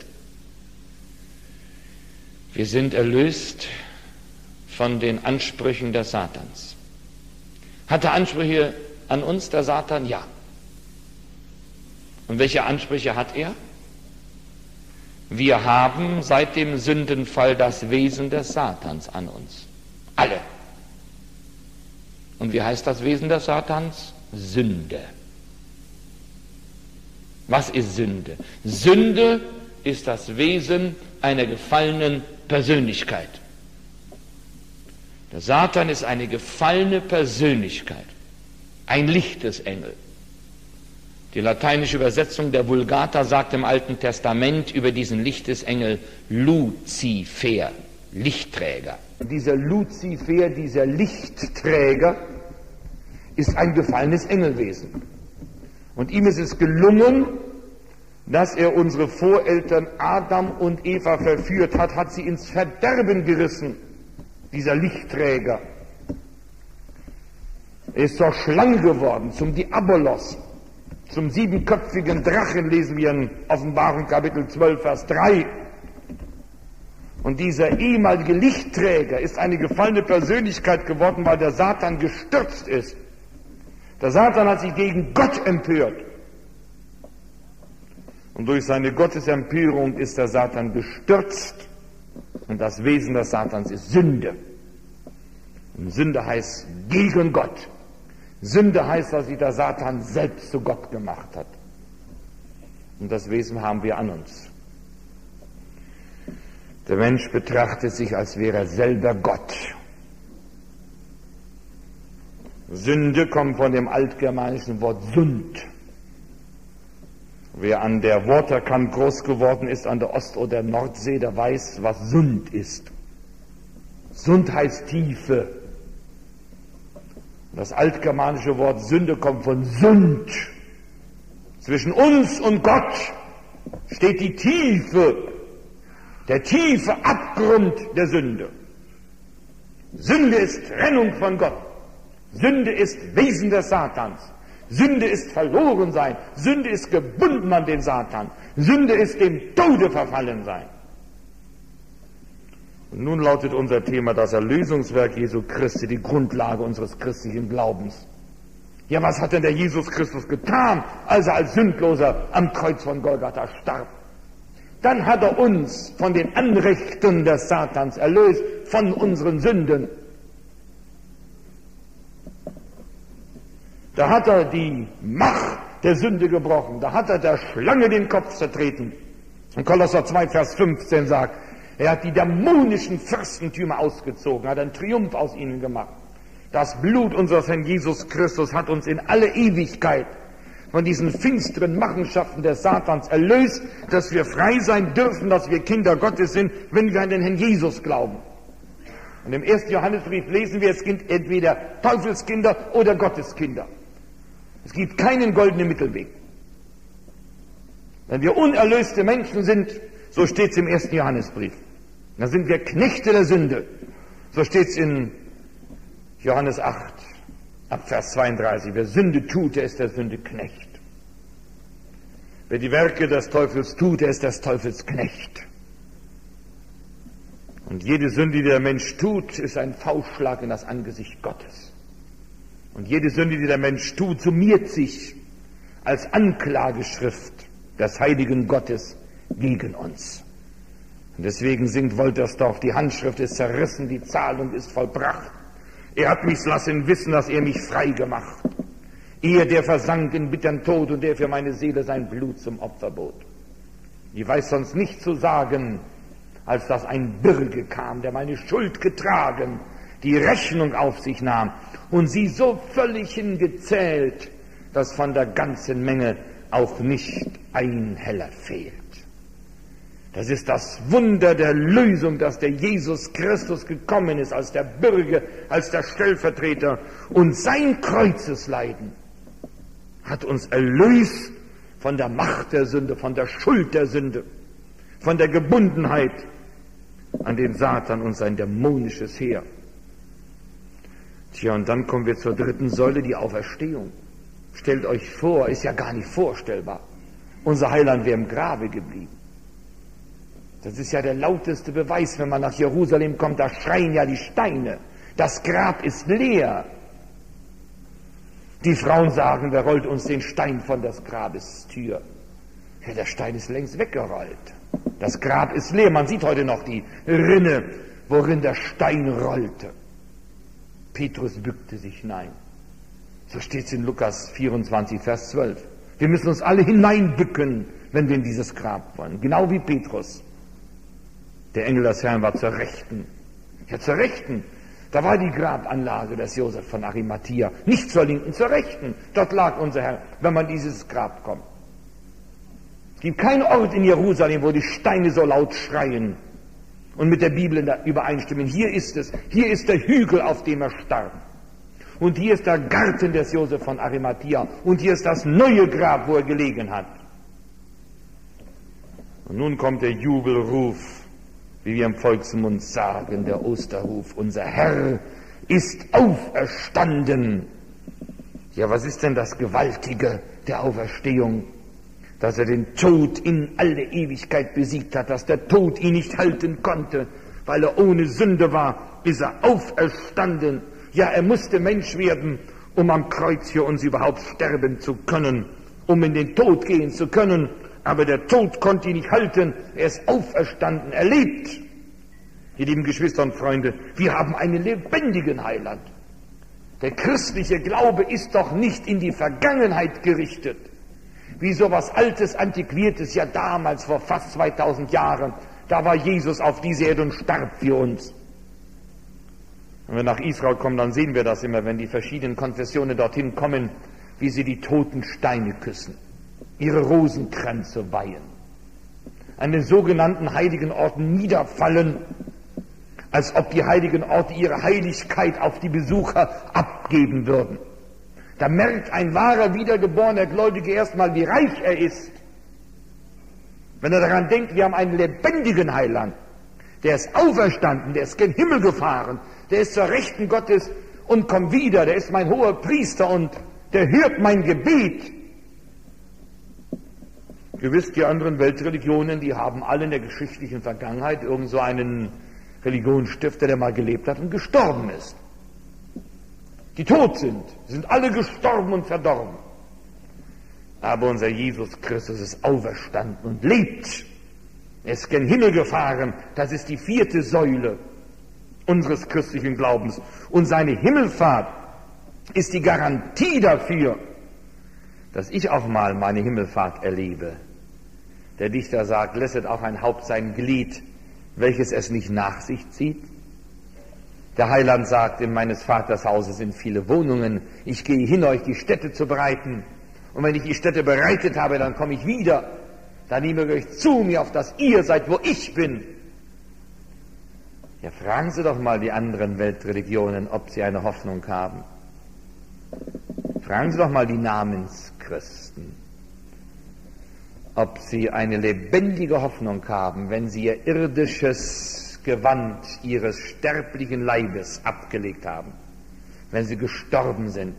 Wir sind erlöst von den Ansprüchen des Satans. Hat er Ansprüche an uns, der Satan? Ja. Und welche Ansprüche hat er? Wir haben seit dem Sündenfall das Wesen des Satans an uns. Alle. Und wie heißt das Wesen des Satans? Sünde. Was ist Sünde? Sünde ist das Wesen einer gefallenen Persönlichkeit. Der Satan ist eine gefallene Persönlichtkeit, ein Lichtesengel. Die lateinische Übersetzung der Vulgata sagt im Alten Testament über diesen Lichtesengel Luzifer, Lichtträger. Dieser Luzifer, dieser Lichtträger, ist ein gefallenes Engelwesen. Und ihm ist es gelungen, dass er unsere Voreltern Adam und Eva verführt hat, hat sie ins Verderben gerissen, dieser Lichtträger. Er ist zur Schlange geworden, zum Diabolos, zum siebenköpfigen Drachen, lesen wir in Offenbarung Kapitel zwölf, Vers drei. Und dieser ehemalige Lichtträger ist eine gefallene Persönlichkeit geworden, weil der Satan gestürzt ist. Der Satan hat sich gegen Gott empört. Und durch seine Gottesempörung ist der Satan gestürzt. Und das Wesen des Satans ist Sünde. Und Sünde heißt gegen Gott. Sünde heißt, dass sich der Satan selbst zu Gott gemacht hat. Und das Wesen haben wir an uns. Der Mensch betrachtet sich, als wäre er selber Gott. Sünde kommt von dem altgermanischen Wort Sund. Wer an der Worterkant groß geworden ist, an der Ost- oder Nordsee, der weiß, was Sund ist. Sund heißt Tiefe. Das altgermanische Wort Sünde kommt von Sund. Zwischen uns und Gott steht die Tiefe, der tiefe Abgrund der Sünde. Sünde ist Trennung von Gott. Sünde ist Wesen des Satans. Sünde ist verloren sein. Sünde ist gebunden an den Satan. Sünde ist dem Tode verfallen sein. Und nun lautet unser Thema das Erlösungswerk Jesu Christi, die Grundlage unseres christlichen Glaubens. Ja, was hat denn der Jesus Christus getan, als er als Sündloser am Kreuz von Golgatha starb? Dann hat er uns von den Anrechten des Satans erlöst, von unseren Sünden. Da hat er die Macht der Sünde gebrochen. Da hat er der Schlange den Kopf zertreten. Und Kolosser zwei, Vers fünfzehn sagt, er hat die dämonischen Fürstentümer ausgezogen, hat einen Triumph aus ihnen gemacht. Das Blut unseres Herrn Jesus Christus hat uns in alle Ewigkeit von diesen finsteren Machenschaften des Satans erlöst, dass wir frei sein dürfen, dass wir Kinder Gottes sind, wenn wir an den Herrn Jesus glauben. Und im ersten Johannesbrief lesen wir, es gibt entweder Teufelskinder oder Gotteskinder. Es gibt keinen goldenen Mittelweg. Wenn wir unerlöste Menschen sind, so steht es im ersten Johannesbrief. Dann sind wir Knechte der Sünde. So steht es in Johannes acht, ab Vers zweiunddreißig. Wer Sünde tut, der ist der Sünde Knecht. Wer die Werke des Teufels tut, der ist des Teufels Knecht. Und jede Sünde, die der Mensch tut, ist ein Faustschlag in das Angesicht Gottes. Und jede Sünde, die der Mensch tut, summiert sich als Anklageschrift des heiligen Gottes gegen uns. Und deswegen singt Woltersdorf, die Handschrift ist zerrissen, die Zahlung ist vollbracht. Er hat mich lassen wissen, dass er mich frei gemacht. Er, der versank in bittern Tod und der für meine Seele sein Blut zum Opfer bot. Ich weiß sonst nicht zu sagen, als dass ein Bürge kam, der meine Schuld getragen, die Rechnung auf sich nahm und sie so völlig hingezählt, dass von der ganzen Menge auch nicht ein Heller fehlt. Das ist das Wunder der Lösung, dass der Jesus Christus gekommen ist, als der Bürger, als der Stellvertreter. Und sein Kreuzesleiden hat uns erlöst von der Macht der Sünde, von der Schuld der Sünde, von der Gebundenheit an den Satan und sein dämonisches Heer. Tja, und dann kommen wir zur dritten Säule, die Auferstehung. Stellt euch vor, ist ja gar nicht vorstellbar. Unser Heiland wäre im Grabe geblieben. Das ist ja der lauteste Beweis, wenn man nach Jerusalem kommt, da schreien ja die Steine. Das Grab ist leer. Die Frauen sagen, wer rollt uns den Stein von das Grabestür? Ja, der Stein ist längst weggerollt. Das Grab ist leer. Man sieht heute noch die Rinne, worin der Stein rollte. Petrus bückte sich hinein. So steht es in Lukas vierundzwanzig, Vers zwölf. Wir müssen uns alle hineinbücken, wenn wir in dieses Grab wollen. Genau wie Petrus. Der Engel des Herrn war zur Rechten. Ja, zur Rechten. Da war die Grabanlage des Josef von Arimathea. Nicht zur Linken, zur Rechten. Dort lag unser Herr, wenn man in dieses Grab kommt. Es gibt keinen Ort in Jerusalem, wo die Steine so laut schreien und mit der Bibel übereinstimmen. Hier ist es. Hier ist der Hügel, auf dem er starb. Und hier ist der Garten des Josef von Arimathea. Und hier ist das neue Grab, wo er gelegen hat. Und nun kommt der Jubelruf, wie wir im Volksmund sagen, der Osterruf. Unser Herr ist auferstanden. Ja, was ist denn das Gewaltige der Auferstehung? Dass er den Tod in alle Ewigkeit besiegt hat, dass der Tod ihn nicht halten konnte, weil er ohne Sünde war, ist er auferstanden. Ja, er musste Mensch werden, um am Kreuz für uns überhaupt sterben zu können, um in den Tod gehen zu können. Aber der Tod konnte ihn nicht halten. Er ist auferstanden, er lebt. Ihr lieben Geschwister und Freunde, wir haben einen lebendigen Heiland. Der christliche Glaube ist doch nicht in die Vergangenheit gerichtet, wie so was Altes, Antiquiertes, ja damals vor fast zweitausend Jahren. Da war Jesus auf diese Erde und starb für uns. Wenn wir nach Israel kommen, dann sehen wir das immer, wenn die verschiedenen Konfessionen dorthin kommen, wie sie die toten Steine küssen, ihre Rosenkränze weihen, an den sogenannten heiligen Orten niederfallen, als ob die heiligen Orte ihre Heiligkeit auf die Besucher abgeben würden. Da merkt ein wahrer, wiedergeborener Gläubige erstmal, wie reich er ist, wenn er daran denkt, wir haben einen lebendigen Heiland. Der ist auferstanden, der ist gen Himmel gefahren, der ist zur Rechten Gottes und kommt wieder, der ist mein hoher Priester und der hört mein Gebet. Ihr wisst, die anderen Weltreligionen, die haben alle in der geschichtlichen Vergangenheit irgend so einen Religionsstifter, der mal gelebt hat und gestorben ist. Die tot sind, sind alle gestorben und verdorben. Aber unser Jesus Christus ist auferstanden und lebt. Er ist gen Himmel gefahren, das ist die vierte Säule unseres christlichen Glaubens. Und seine Himmelfahrt ist die Garantie dafür, dass ich auch mal meine Himmelfahrt erlebe. Der Dichter sagt, lässet auch ein Haupt sein Glied, welches es nicht nach sich zieht. Der Heiland sagt, in meines Vaters Hause sind viele Wohnungen, ich gehe hin, euch die Städte zu bereiten. Und wenn ich die Städte bereitet habe, dann komme ich wieder. Dann nehme ich euch zu mir, auf dass ihr seid, wo ich bin. Ja, fragen Sie doch mal die anderen Weltreligionen, ob sie eine Hoffnung haben. Fragen Sie doch mal die Namenschristen, ob sie eine lebendige Hoffnung haben, wenn sie ihr irdisches Gewand ihres sterblichen Leibes abgelegt haben, wenn sie gestorben sind,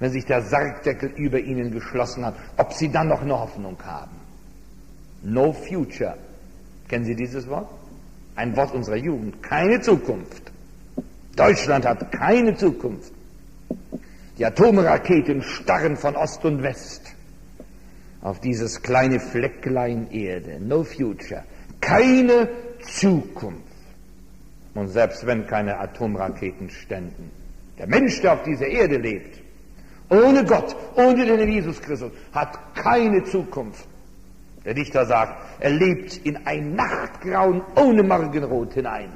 wenn sich der Sargdeckel über ihnen geschlossen hat, ob sie dann noch eine Hoffnung haben. No future. Kennen Sie dieses Wort? Ein Wort unserer Jugend. Keine Zukunft. Deutschland hat keine Zukunft. Die Atomraketen starren von Ost und West auf dieses kleine Flecklein Erde. No future. Keine Zukunft. Und selbst wenn keine Atomraketen ständen, der Mensch, der auf dieser Erde lebt, ohne Gott, ohne den Jesus Christus, hat keine Zukunft. Der Dichter sagt, er lebt in ein Nachtgrauen ohne Morgenrot hinein.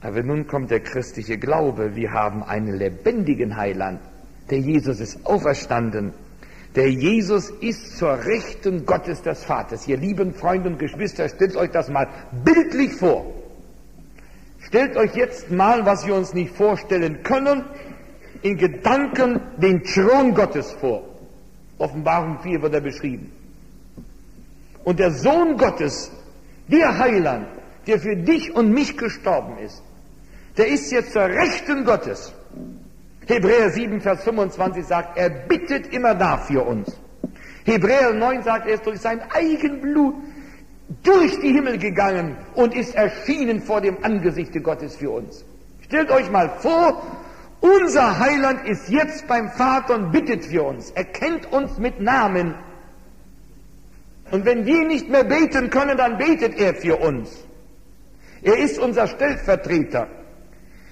Aber nun kommt der christliche Glaube. Wir haben einen lebendigen Heiland. Der Jesus ist auferstanden. Der Jesus ist zur Rechten Gottes des Vaters. Ihr lieben Freunde und Geschwister, stellt euch das mal bildlich vor. Stellt euch jetzt mal, was wir uns nicht vorstellen können, in Gedanken den Thron Gottes vor. Offenbarung vier wird er beschrieben. Und der Sohn Gottes, der Heiland, der für dich und mich gestorben ist, der ist jetzt zur Rechten Gottes. Hebräer sieben, Vers fünfundzwanzig sagt, er bittet immer da für uns. Hebräer neun sagt, er ist durch sein Eigenblut durch die Himmel gegangen und ist erschienen vor dem Angesichte Gottes für uns. Stellt euch mal vor, unser Heiland ist jetzt beim Vater und bittet für uns. Er kennt uns mit Namen. Und wenn wir nicht mehr beten können, dann betet er für uns. Er ist unser Stellvertreter.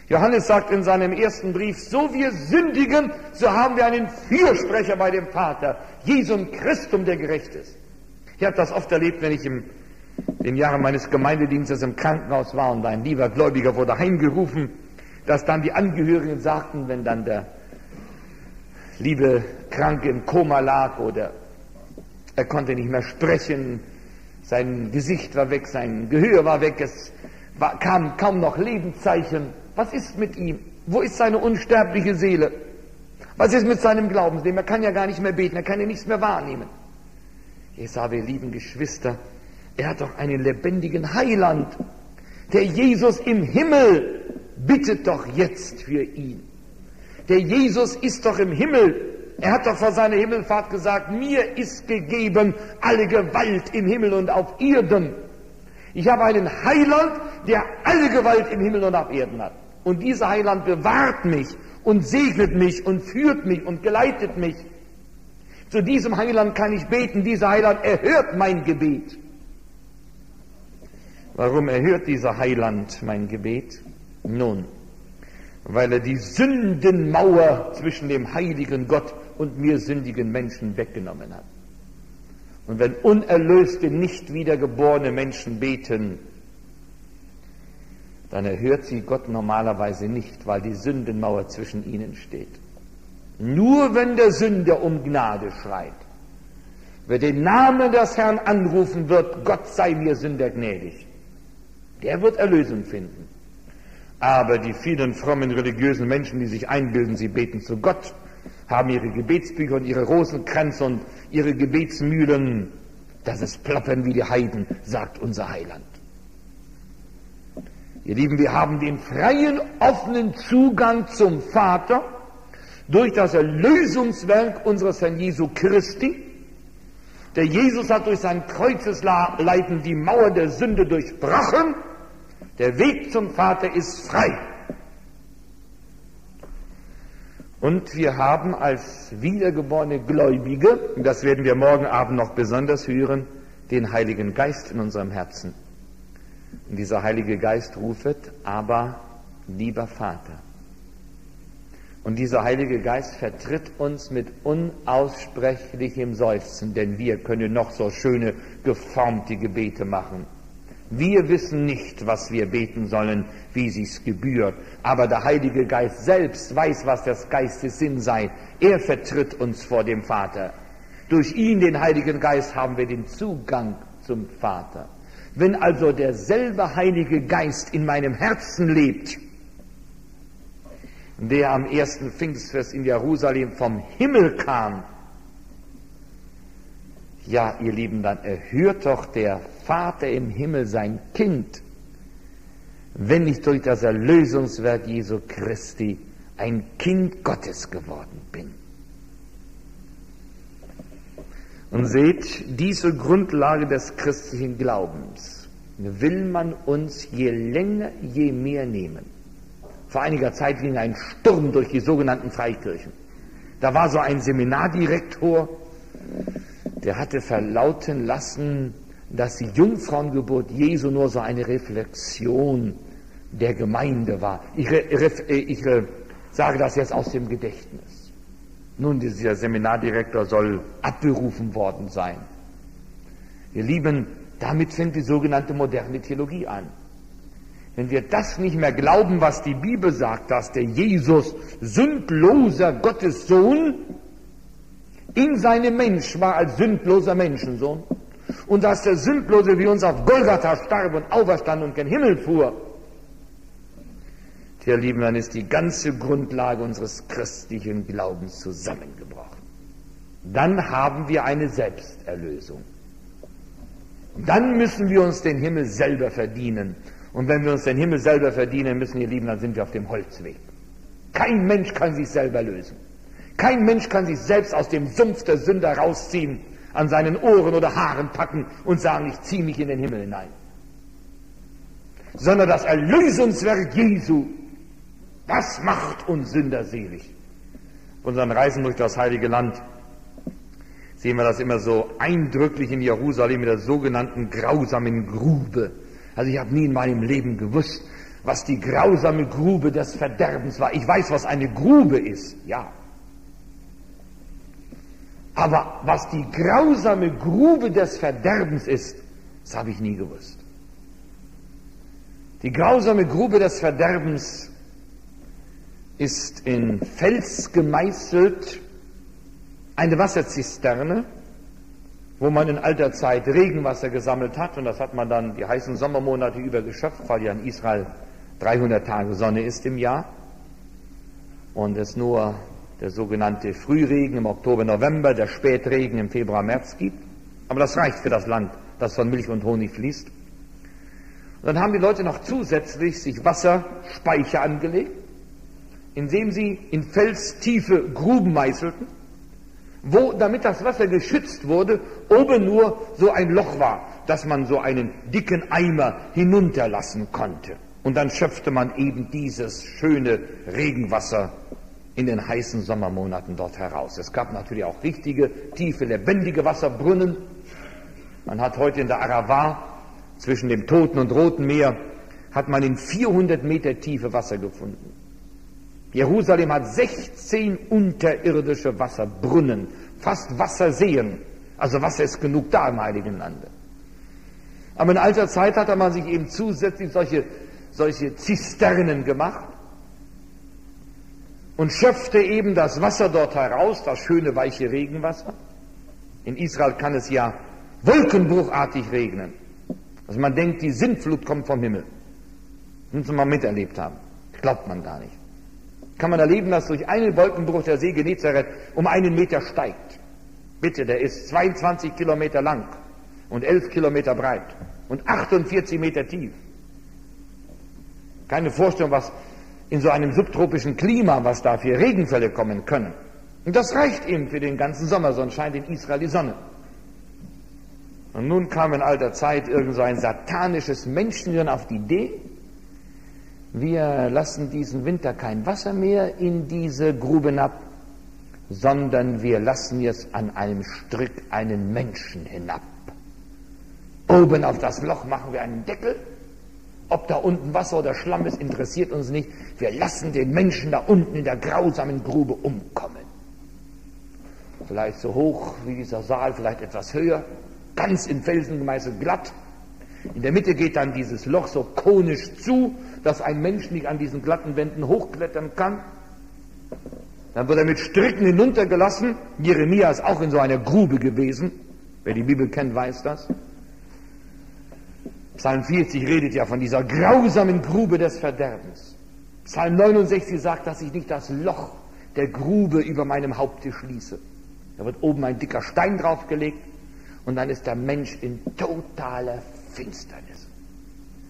Johannes sagt in seinem ersten Brief, so wir sündigen, so haben wir einen Fürsprecher bei dem Vater, Jesum Christum, der gerecht ist. Ich habe das oft erlebt, wenn ich im, im Jahre meines Gemeindedienstes im Krankenhaus war und ein lieber Gläubiger wurde heimgerufen, dass dann die Angehörigen sagten, wenn dann der liebe Kranke im Koma lag oder er konnte nicht mehr sprechen, sein Gesicht war weg, sein Gehör war weg, es war, kam kaum noch Lebenszeichen. Was ist mit ihm? Wo ist seine unsterbliche Seele? Was ist mit seinem Glaubensleben? Er kann ja gar nicht mehr beten, er kann ja nichts mehr wahrnehmen. Ich sage, ihr lieben Geschwister, er hat doch einen lebendigen Heiland. Der Jesus im Himmel bittet doch jetzt für ihn. Der Jesus ist doch im Himmel. Er hat doch vor seiner Himmelfahrt gesagt, mir ist gegeben alle Gewalt im Himmel und auf Erden. Ich habe einen Heiland, der alle Gewalt im Himmel und auf Erden hat. Und dieser Heiland bewahrt mich und segnet mich und führt mich und geleitet mich. Zu diesem Heiland kann ich beten. Dieser Heiland erhört mein Gebet. Warum erhört dieser Heiland mein Gebet? Nun, weil er die Sündenmauer zwischen dem heiligen Gott und mir sündigen Menschen weggenommen hat. Und wenn unerlöste, nicht wiedergeborene Menschen beten, dann erhört sie Gott normalerweise nicht, weil die Sündenmauer zwischen ihnen steht. Nur wenn der Sünder um Gnade schreit, wer den Namen des Herrn anrufen wird, Gott sei mir Sünder gnädig, der wird Erlösung finden. Aber die vielen frommen religiösen Menschen, die sich einbilden, sie beten zu Gott, haben ihre Gebetsbücher und ihre Rosenkränze und ihre Gebetsmühlen, das ist Plappern wie die Heiden, sagt unser Heiland. Ihr Lieben, wir haben den freien, offenen Zugang zum Vater durch das Erlösungswerk unseres Herrn Jesu Christi. Der Jesus hat durch sein Kreuzesleiden die Mauer der Sünde durchbrochen. Der Weg zum Vater ist frei. Und wir haben als wiedergeborene Gläubige, und das werden wir morgen Abend noch besonders hören, den Heiligen Geist in unserem Herzen. Und dieser Heilige Geist rufet, aber lieber Vater. Und dieser Heilige Geist vertritt uns mit unaussprechlichem Seufzen, denn wir können noch so schöne, geformte Gebete machen. Wir wissen nicht, was wir beten sollen, wie sich's gebührt. Aber der Heilige Geist selbst weiß, was des Geistes Sinn sei. Er vertritt uns vor dem Vater. Durch ihn, den Heiligen Geist, haben wir den Zugang zum Vater. Wenn also derselbe Heilige Geist in meinem Herzen lebt, der am ersten Pfingstfest in Jerusalem vom Himmel kam, ja, ihr Lieben, dann erhört doch der Vater im Himmel sein Kind, wenn ich durch das Erlösungswerk Jesu Christi ein Kind Gottes geworden bin. Und seht, diese Grundlage des christlichen Glaubens will man uns je länger, je mehr nehmen. Vor einiger Zeit ging ein Sturm durch die sogenannten Freikirchen. Da war so ein Seminardirektor, der hatte verlauten lassen, dass die Jungfrauengeburt Jesu nur so eine Reflexion der Gemeinde war. Ich, ich sage das jetzt aus dem Gedächtnis. Nun, dieser Seminardirektor soll abberufen worden sein. Ihr Lieben, damit fängt die sogenannte moderne Theologie an. Wenn wir das nicht mehr glauben, was die Bibel sagt, dass der Jesus, sündloser Gottes Sohn, in seinem Mensch war als sündloser Menschensohn und dass der Sündlose wie uns auf Golgatha starb und auferstand und gen Himmel fuhr, ihr Lieben, dann ist die ganze Grundlage unseres christlichen Glaubens zusammengebrochen. Dann haben wir eine Selbsterlösung. Dann müssen wir uns den Himmel selber verdienen. Und wenn wir uns den Himmel selber verdienen müssen, ihr Lieben, dann sind wir auf dem Holzweg. Kein Mensch kann sich selber lösen. Kein Mensch kann sich selbst aus dem Sumpf der Sünder rausziehen. an seinen Ohren oder Haaren packen und sagen, ich ziehe mich in den Himmel hinein. Sondern das Erlösungswerk Jesu, das macht uns Sünder selig. Auf unseren Reisen durch das Heilige Land sehen wir das immer so eindrücklich in Jerusalem mit der sogenannten grausamen Grube. Also ich habe nie in meinem Leben gewusst, was die grausame Grube des Verderbens war. Ich weiß, was eine Grube ist, ja. Aber was die grausame Grube des Verderbens ist, das habe ich nie gewusst. Die grausame Grube des Verderbens ist in Fels gemeißelt, eine Wasserzisterne, wo man in alter Zeit Regenwasser gesammelt hat, und das hat man dann die heißen Sommermonate über geschöpft, weil ja in Israel dreihundert Tage Sonne ist im Jahr und es nur der sogenannte Frühregen im Oktober, November, der Spätregen im Februar, März gibt. Aber das reicht für das Land, das von Milch und Honig fließt. Und dann haben die Leute noch zusätzlich sich Wasserspeicher angelegt, indem sie in felstiefe Gruben meißelten, wo, damit das Wasser geschützt wurde, oben nur so ein Loch war, dass man so einen dicken Eimer hinunterlassen konnte. Und dann schöpfte man eben dieses schöne Regenwasser in den heißen Sommermonaten dort heraus. Es gab natürlich auch richtige, tiefe, lebendige Wasserbrunnen. Man hat heute in der Arava, zwischen dem Toten und Roten Meer, hat man in vierhundert Meter Tiefe Wasser gefunden. Jerusalem hat sechzehn unterirdische Wasserbrunnen, fast Wasserseen. Also Wasser ist genug da im Heiligen Lande. Aber in alter Zeit hat man sich eben zusätzlich solche, solche Zisternen gemacht und schöpfte eben das Wasser dort heraus, das schöne, weiche Regenwasser. In Israel kann es ja wolkenbruchartig regnen. Also man denkt, die Sintflut kommt vom Himmel. Das müssen wir mal miterlebt haben. Glaubt man gar nicht. Kann man erleben, dass durch einen Wolkenbruch der See Genezareth um einen Meter steigt. Bitte, der ist zweiundzwanzig Kilometer lang und elf Kilometer breit und achtundvierzig Meter tief. Keine Vorstellung, was in so einem subtropischen Klima, was da für Regenfälle kommen können. Und das reicht eben für den ganzen Sommer, sonst scheint in Israel die Sonne. Und nun kam in alter Zeit irgend so ein satanisches Menschenhirn auf die Idee, wir lassen diesen Winter kein Wasser mehr in diese Gruben ab, sondern wir lassen jetzt an einem Strick einen Menschen hinab. Oben auf das Loch machen wir einen Deckel. Ob da unten Wasser oder Schlamm ist, interessiert uns nicht. Wir lassen den Menschen da unten in der grausamen Grube umkommen. Vielleicht so hoch wie dieser Saal, vielleicht etwas höher, ganz in Felsen gemeißelt glatt. In der Mitte geht dann dieses Loch so konisch zu, dass ein Mensch nicht an diesen glatten Wänden hochklettern kann. Dann wird er mit Stricken hinuntergelassen. Jeremia ist auch in so einer Grube gewesen. Wer die Bibel kennt, weiß das. Psalm vierzig redet ja von dieser grausamen Grube des Verderbens. Psalm neunundsechzig sagt, dass ich nicht das Loch der Grube über meinem Haupte schließe. Da wird oben ein dicker Stein draufgelegt und dann ist der Mensch in totaler Finsternis.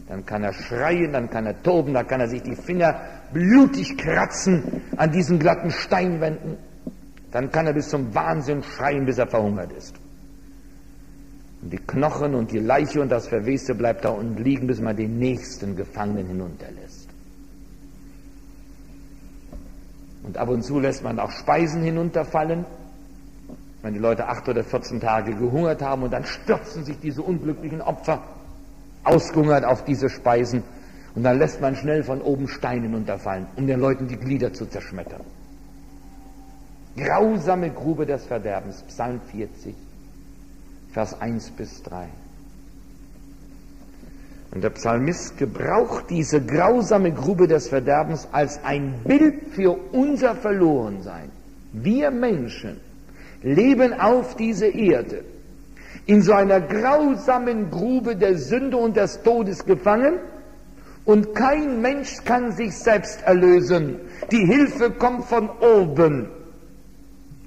Dann kann er schreien, dann kann er toben, dann kann er sich die Finger blutig kratzen an diesen glatten Steinwänden. Dann kann er bis zum Wahnsinn schreien, bis er verhungert ist. Und die Knochen und die Leiche und das Verweste bleibt da unten liegen, bis man den nächsten Gefangenen hinunterlässt. Und ab und zu lässt man auch Speisen hinunterfallen, wenn die Leute acht oder vierzehn Tage gehungert haben, und dann stürzen sich diese unglücklichen Opfer ausgehungert auf diese Speisen, und dann lässt man schnell von oben Steine hinunterfallen, um den Leuten die Glieder zu zerschmettern. Grausame Grube des Verderbens, Psalm vierzig, Vers eins bis drei. Und der Psalmist gebraucht diese grausame Grube des Verderbens als ein Bild für unser Verlorensein. Wir Menschen leben auf dieser Erde in so einer grausamen Grube der Sünde und des Todes gefangen, und kein Mensch kann sich selbst erlösen. Die Hilfe kommt von oben.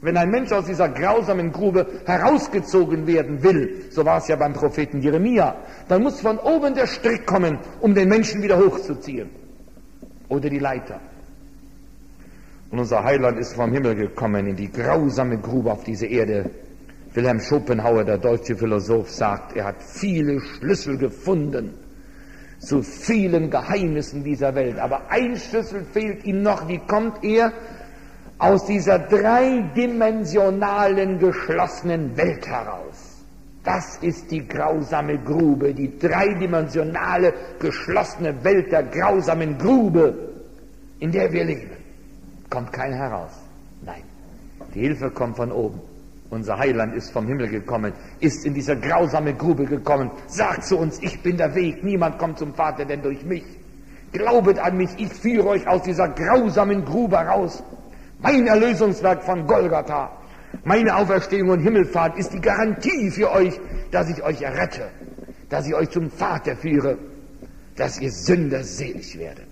Wenn ein Mensch aus dieser grausamen Grube herausgezogen werden will, so war es ja beim Propheten Jeremia, dann muss von oben der Strick kommen, um den Menschen wieder hochzuziehen. Oder die Leiter. Und unser Heiland ist vom Himmel gekommen in die grausame Grube auf diese Erde Wilhelm Schopenhauer, der deutsche Philosoph, sagt, er hat viele Schlüssel gefunden zu vielen Geheimnissen dieser Welt. Aber ein Schlüssel fehlt ihm noch. Wie kommt er aus dieser dreidimensionalen, geschlossenen Welt heraus? Das ist die grausame Grube, die dreidimensionale, geschlossene Welt der grausamen Grube, in der wir leben. Kommt keiner heraus. Nein, die Hilfe kommt von oben. Unser Heiland ist vom Himmel gekommen, ist in diese grausame Grube gekommen, sagt zu uns, ich bin der Weg, niemand kommt zum Vater, denn durch mich. Glaubet an mich, ich führe euch aus dieser grausamen Grube raus. Mein Erlösungswerk von Golgatha, meine Auferstehung und Himmelfahrt ist die Garantie für euch, dass ich euch errette, dass ich euch zum Vater führe, dass ihr Sünder selig werdet.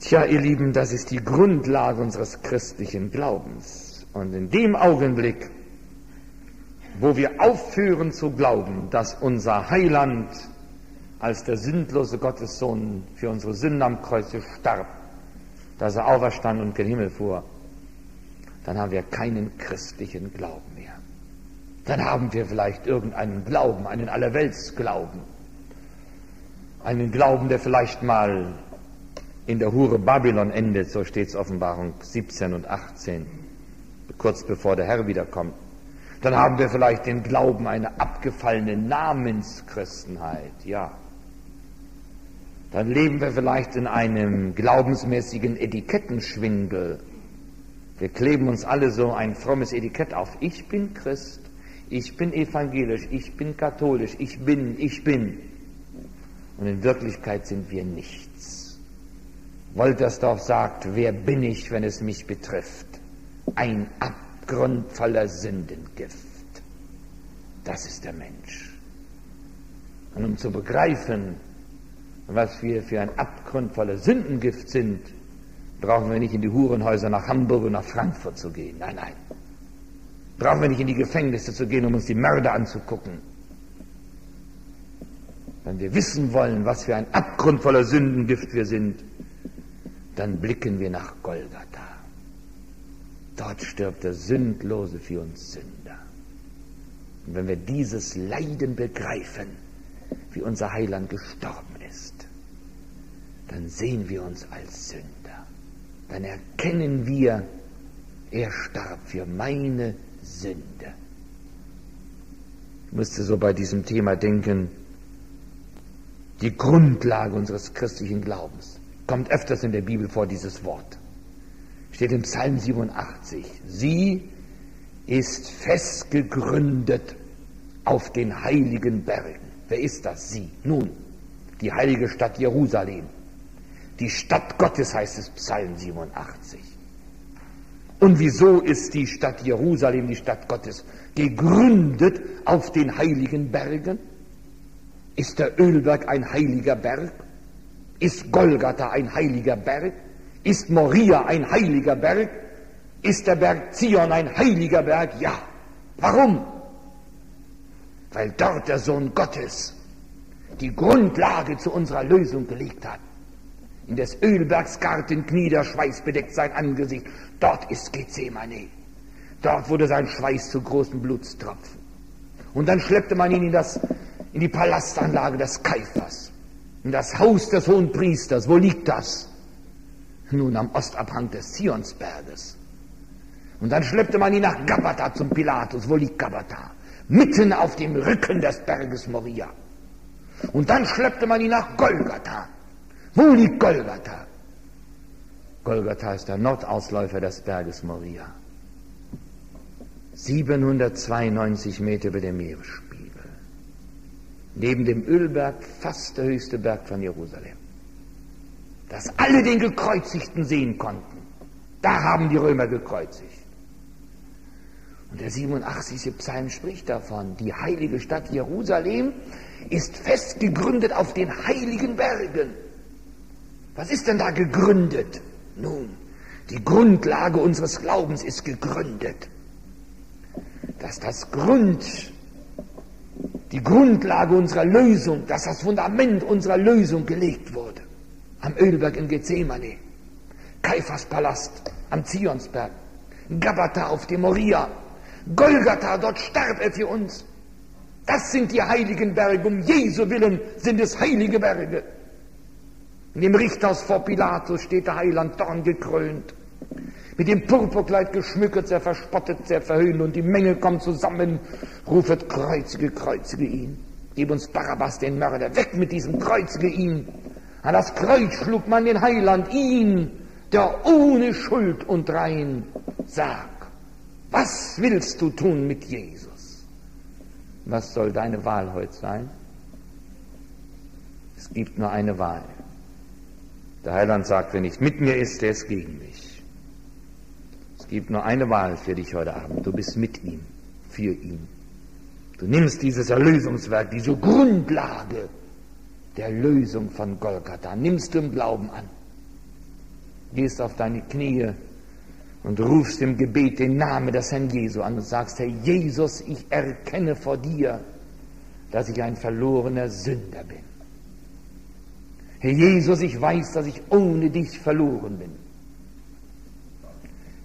Tja, ihr Lieben, das ist die Grundlage unseres christlichen Glaubens. Und in dem Augenblick, wo wir aufhören zu glauben, dass unser Heiland als der sündlose Gottessohn für unsere Sünden am Kreuze starb, dass er auferstand und gen Himmel fuhr, dann haben wir keinen christlichen Glauben mehr. Dann haben wir vielleicht irgendeinen Glauben, einen Allerweltsglauben, einen Glauben, der vielleicht mal in der Hure Babylon endet, so steht es Offenbarung siebzehn und achtzehn. Kurz bevor der Herr wiederkommt. Dann haben wir vielleicht den Glauben einer abgefallenen Namenschristenheit, ja. Dann leben wir vielleicht in einem glaubensmäßigen Etikettenschwindel. Wir kleben uns alle so ein frommes Etikett auf. Ich bin Christ, ich bin evangelisch, ich bin katholisch, ich bin, ich bin. Und in Wirklichkeit sind wir nichts. Woltersdorf sagt, wer bin ich, wenn es mich betrifft? Ein Abgrund voller Sündengift. Das ist der Mensch. Und um zu begreifen, was wir für ein Abgrund voller Sündengift sind, brauchen wir nicht in die Hurenhäuser nach Hamburg und nach Frankfurt zu gehen. Nein, nein. Brauchen wir nicht in die Gefängnisse zu gehen, um uns die Mörder anzugucken. Wenn wir wissen wollen, was für ein Abgrund voller Sündengift wir sind, dann blicken wir nach Golgatha. Dort stirbt der Sündlose für uns Sünder. Und wenn wir dieses Leiden begreifen, wie unser Heiland gestorben ist, dann sehen wir uns als Sünder. Dann erkennen wir, er starb für meine Sünde. Ich musste so bei diesem Thema denken, die Grundlage unseres christlichen Glaubens. Kommt öfters in der Bibel vor, dieses Wort. Steht im Psalm siebenundachtzig, sie ist fest gegründet auf den heiligen Bergen. Wer ist das, sie? Nun, die heilige Stadt Jerusalem. Die Stadt Gottes heißt es, Psalm siebenundachtzig. Und wieso ist die Stadt Jerusalem, die Stadt Gottes, gegründet auf den heiligen Bergen? Ist der Ölberg ein heiliger Berg? Ist Golgatha ein heiliger Berg? Ist Moria ein heiliger Berg? Ist der Berg Zion ein heiliger Berg? Ja. Warum? Weil dort der Sohn Gottes die Grundlage zu unserer Lösung gelegt hat. In des Ölbergs Garten knie der Schweiß bedeckt sein Angesicht. Dort ist Gethsemane. Dort wurde sein Schweiß zu großen Blutstropfen. Und dann schleppte man ihn in, das, in die Palastanlage des Kaifas, in das Haus des Hohenpriesters. Wo liegt das? Nun am Ostabhang des Zionsberges. Und dann schleppte man ihn nach Gabbatha zum Pilatus. Wo liegt Gabbatha? Mitten auf dem Rücken des Berges Moria. Und dann schleppte man ihn nach Golgatha. Wo liegt Golgatha? Golgatha ist der Nordausläufer des Berges Moria. siebenhundertzweiundneunzig Meter über dem Meeresspiegel. Neben dem Ölberg fast der höchste Berg von Jerusalem. Dass alle den Gekreuzigten sehen konnten. Da haben die Römer gekreuzigt. Und der siebenundachtzigste Psalm spricht davon, die heilige Stadt Jerusalem ist fest gegründet auf den heiligen Bergen. Was ist denn da gegründet? Nun, die Grundlage unseres Glaubens ist gegründet. Dass das Grund, die Grundlage unserer Lösung, dass das Fundament unserer Lösung gelegt wurde. Am Ölberg in Gethsemane, Kaifas Palast am Zionsberg, Gabbatha auf dem Moria, Golgatha, dort starb er für uns. Das sind die heiligen Berge, um Jesu Willen sind es heilige Berge. In dem Richthaus vor Pilatus steht der Heiland dorngekrönt, mit dem Purpurkleid geschmückt, sehr verspottet, sehr verhöhnt, und die Menge kommt zusammen, rufet: Kreuzige, kreuzige ihn, gib uns Barabbas, den Mörder, weg mit diesem, kreuzige ihn. An das Kreuz schlug man den Heiland, ihn, der ohne Schuld und rein. Sag, was willst du tun mit Jesus? Was soll deine Wahl heute sein? Es gibt nur eine Wahl. Der Heiland sagt: Wer nicht mit mir ist, der ist gegen mich. Es gibt nur eine Wahl für dich heute Abend. Du bist mit ihm, für ihn. Du nimmst dieses Erlösungswerk, diese Grundlage der Lösung von Golgatha, nimmst du im Glauben an. Gehst auf deine Knie und rufst im Gebet den Namen des Herrn Jesu an und sagst: Herr Jesus, ich erkenne vor dir, dass ich ein verlorener Sünder bin. Herr Jesus, ich weiß, dass ich ohne dich verloren bin.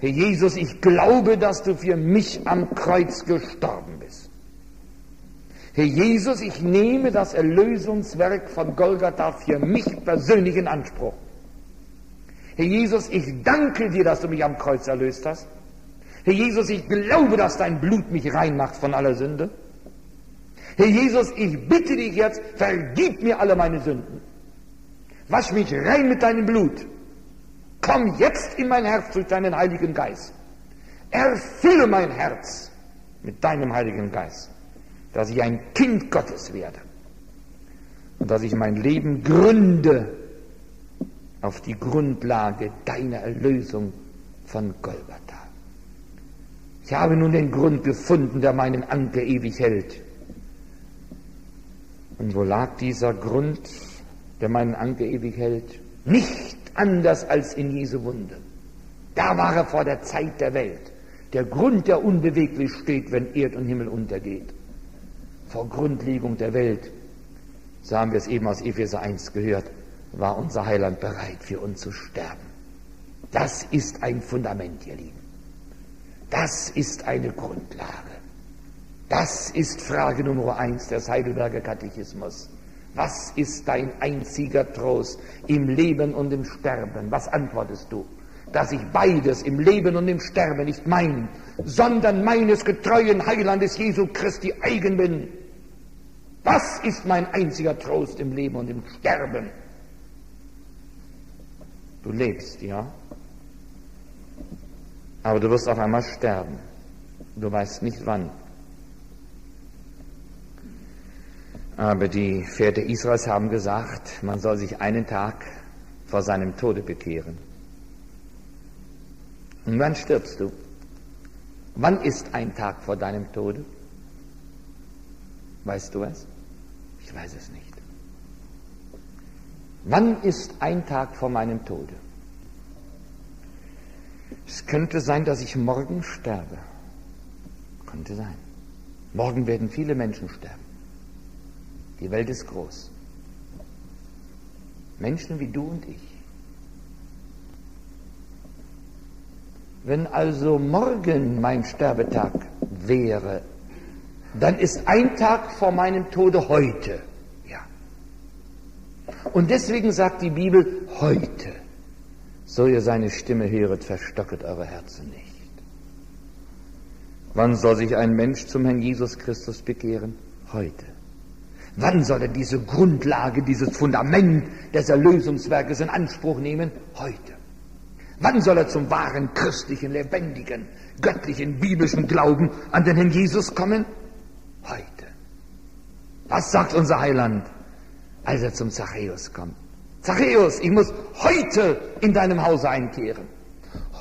Herr Jesus, ich glaube, dass du für mich am Kreuz gestorben bist. Herr Jesus, ich nehme das Erlösungswerk von Golgatha für mich persönlich in Anspruch. Herr Jesus, ich danke dir, dass du mich am Kreuz erlöst hast. Herr Jesus, ich glaube, dass dein Blut mich reinmacht von aller Sünde. Herr Jesus, ich bitte dich jetzt, vergib mir alle meine Sünden. Wasch mich rein mit deinem Blut. Komm jetzt in mein Herz durch deinen Heiligen Geist. Erfülle mein Herz mit deinem Heiligen Geist, dass ich ein Kind Gottes werde und dass ich mein Leben gründe auf die Grundlage deiner Erlösung von Golgatha. Ich habe nun den Grund gefunden, der meinen Anker ewig hält. Und wo lag dieser Grund, der meinen Anker ewig hält? Nicht anders als in Jesu Wunde. Da war er vor der Zeit der Welt. Der Grund, der unbeweglich steht, wenn Erd und Himmel untergeht. Vor Grundlegung der Welt, so haben wir es eben aus Epheser eins gehört, war unser Heiland bereit, für uns zu sterben. Das ist ein Fundament, ihr Lieben. Das ist eine Grundlage. Das ist Frage Nummer eins des Heidelberger Katechismus. Was ist dein einziger Trost im Leben und im Sterben? Was antwortest du? Dass ich beides im Leben und im Sterben nicht mein, sondern meines getreuen Heilandes Jesu Christi eigen bin. Das ist mein einziger Trost im Leben und im Sterben. Du lebst, ja, aber du wirst auf einmal sterben. Du weißt nicht wann. Aber die Väter Israels haben gesagt, man soll sich einen Tag vor seinem Tode bekehren. Und wann stirbst du? Wann ist ein Tag vor deinem Tode? Weißt du es? Ich weiß es nicht. Wann ist ein Tag vor meinem Tode? Es könnte sein, dass ich morgen sterbe. Könnte sein. Morgen werden viele Menschen sterben. Die Welt ist groß. Menschen wie du und ich. Wenn also morgen mein Sterbetag wäre, dann ist ein Tag vor meinem Tode heute. Und deswegen sagt die Bibel: Heute, so ihr seine Stimme höret, verstocket eure Herzen nicht. Wann soll sich ein Mensch zum Herrn Jesus Christus bekehren? Heute. Wann soll er diese Grundlage, dieses Fundament des Erlösungswerkes in Anspruch nehmen? Heute. Wann soll er zum wahren christlichen, lebendigen, göttlichen, biblischen Glauben an den Herrn Jesus kommen? Heute. Was sagt unser Heiland, als er zum Zachäus kommt? Zachäus, ich muss heute in deinem Hause einkehren.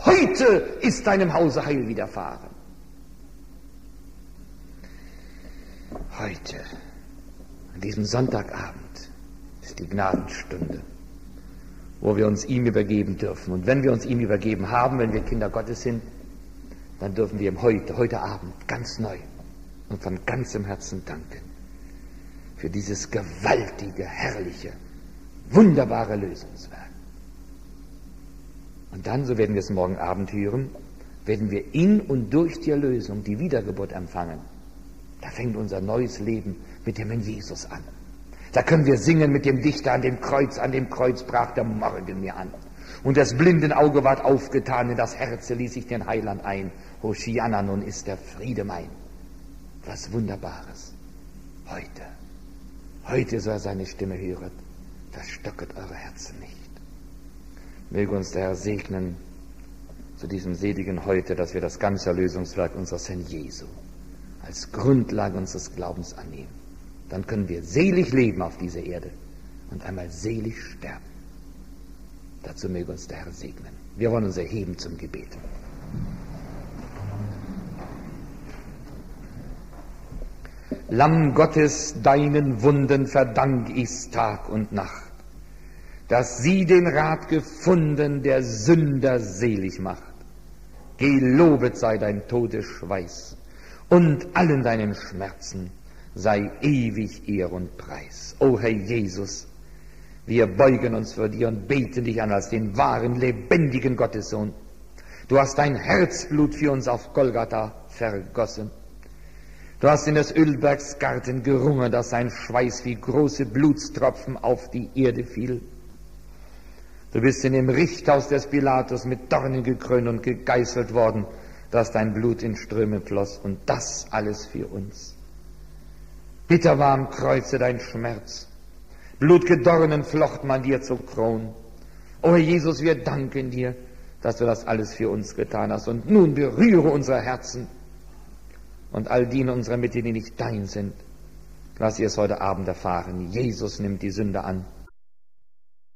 Heute ist deinem Hause Heil widerfahren. Heute, an diesem Sonntagabend, ist die Gnadenstunde, wo wir uns ihm übergeben dürfen. Und wenn wir uns ihm übergeben haben, wenn wir Kinder Gottes sind, dann dürfen wir ihm heute, heute Abend, ganz neu und von ganzem Herzen danken für dieses gewaltige, herrliche, wunderbare Lösungswerk. Und dann, so werden wir es morgen Abend hören, werden wir in und durch die Erlösung, die Wiedergeburt empfangen. Da fängt unser neues Leben mit dem Herrn Jesus an. Da können wir singen mit dem Dichter: An dem Kreuz, an dem Kreuz brach der Morgen mir an. Und das blinden Auge ward aufgetan, in das Herze ließ ich den Heiland ein. Hosianna, nun ist der Friede mein. Was Wunderbares. Heute, heute soll er seine Stimme hören. Das stocket eure Herzen nicht. Möge uns der Herr segnen zu diesem seligen Heute, dass wir das ganze Erlösungswerk unseres Herrn Jesu als Grundlage unseres Glaubens annehmen. Dann können wir selig leben auf dieser Erde und einmal selig sterben. Dazu möge uns der Herr segnen. Wir wollen uns erheben zum Gebet. Lamm Gottes, deinen Wunden verdank ich's Tag und Nacht, dass sie den Rat gefunden, der Sünder selig macht. Gelobet sei dein Todesschweiß und allen deinen Schmerzen sei ewig Ehr und Preis. O Herr Jesus, wir beugen uns vor dir und beten dich an als den wahren, lebendigen Gottessohn. Du hast dein Herzblut für uns auf Golgatha vergossen. Du hast in des Ölbergs Garten gerungen, dass sein Schweiß wie große Blutstropfen auf die Erde fiel. Du bist in dem Richthaus des Pilatus mit Dornen gekrönt und gegeißelt worden, dass dein Blut in Strömen floss, und das alles für uns. Bitter war am Kreuze dein Schmerz, blutgedornen flocht man dir zu Kron. O Herr Jesus, wir danken dir, dass du das alles für uns getan hast, und nun berühre unsere Herzen und all die in unserer Mitte, die nicht dein sind. Lass sie es heute Abend erfahren. Jesus nimmt die Sünde an.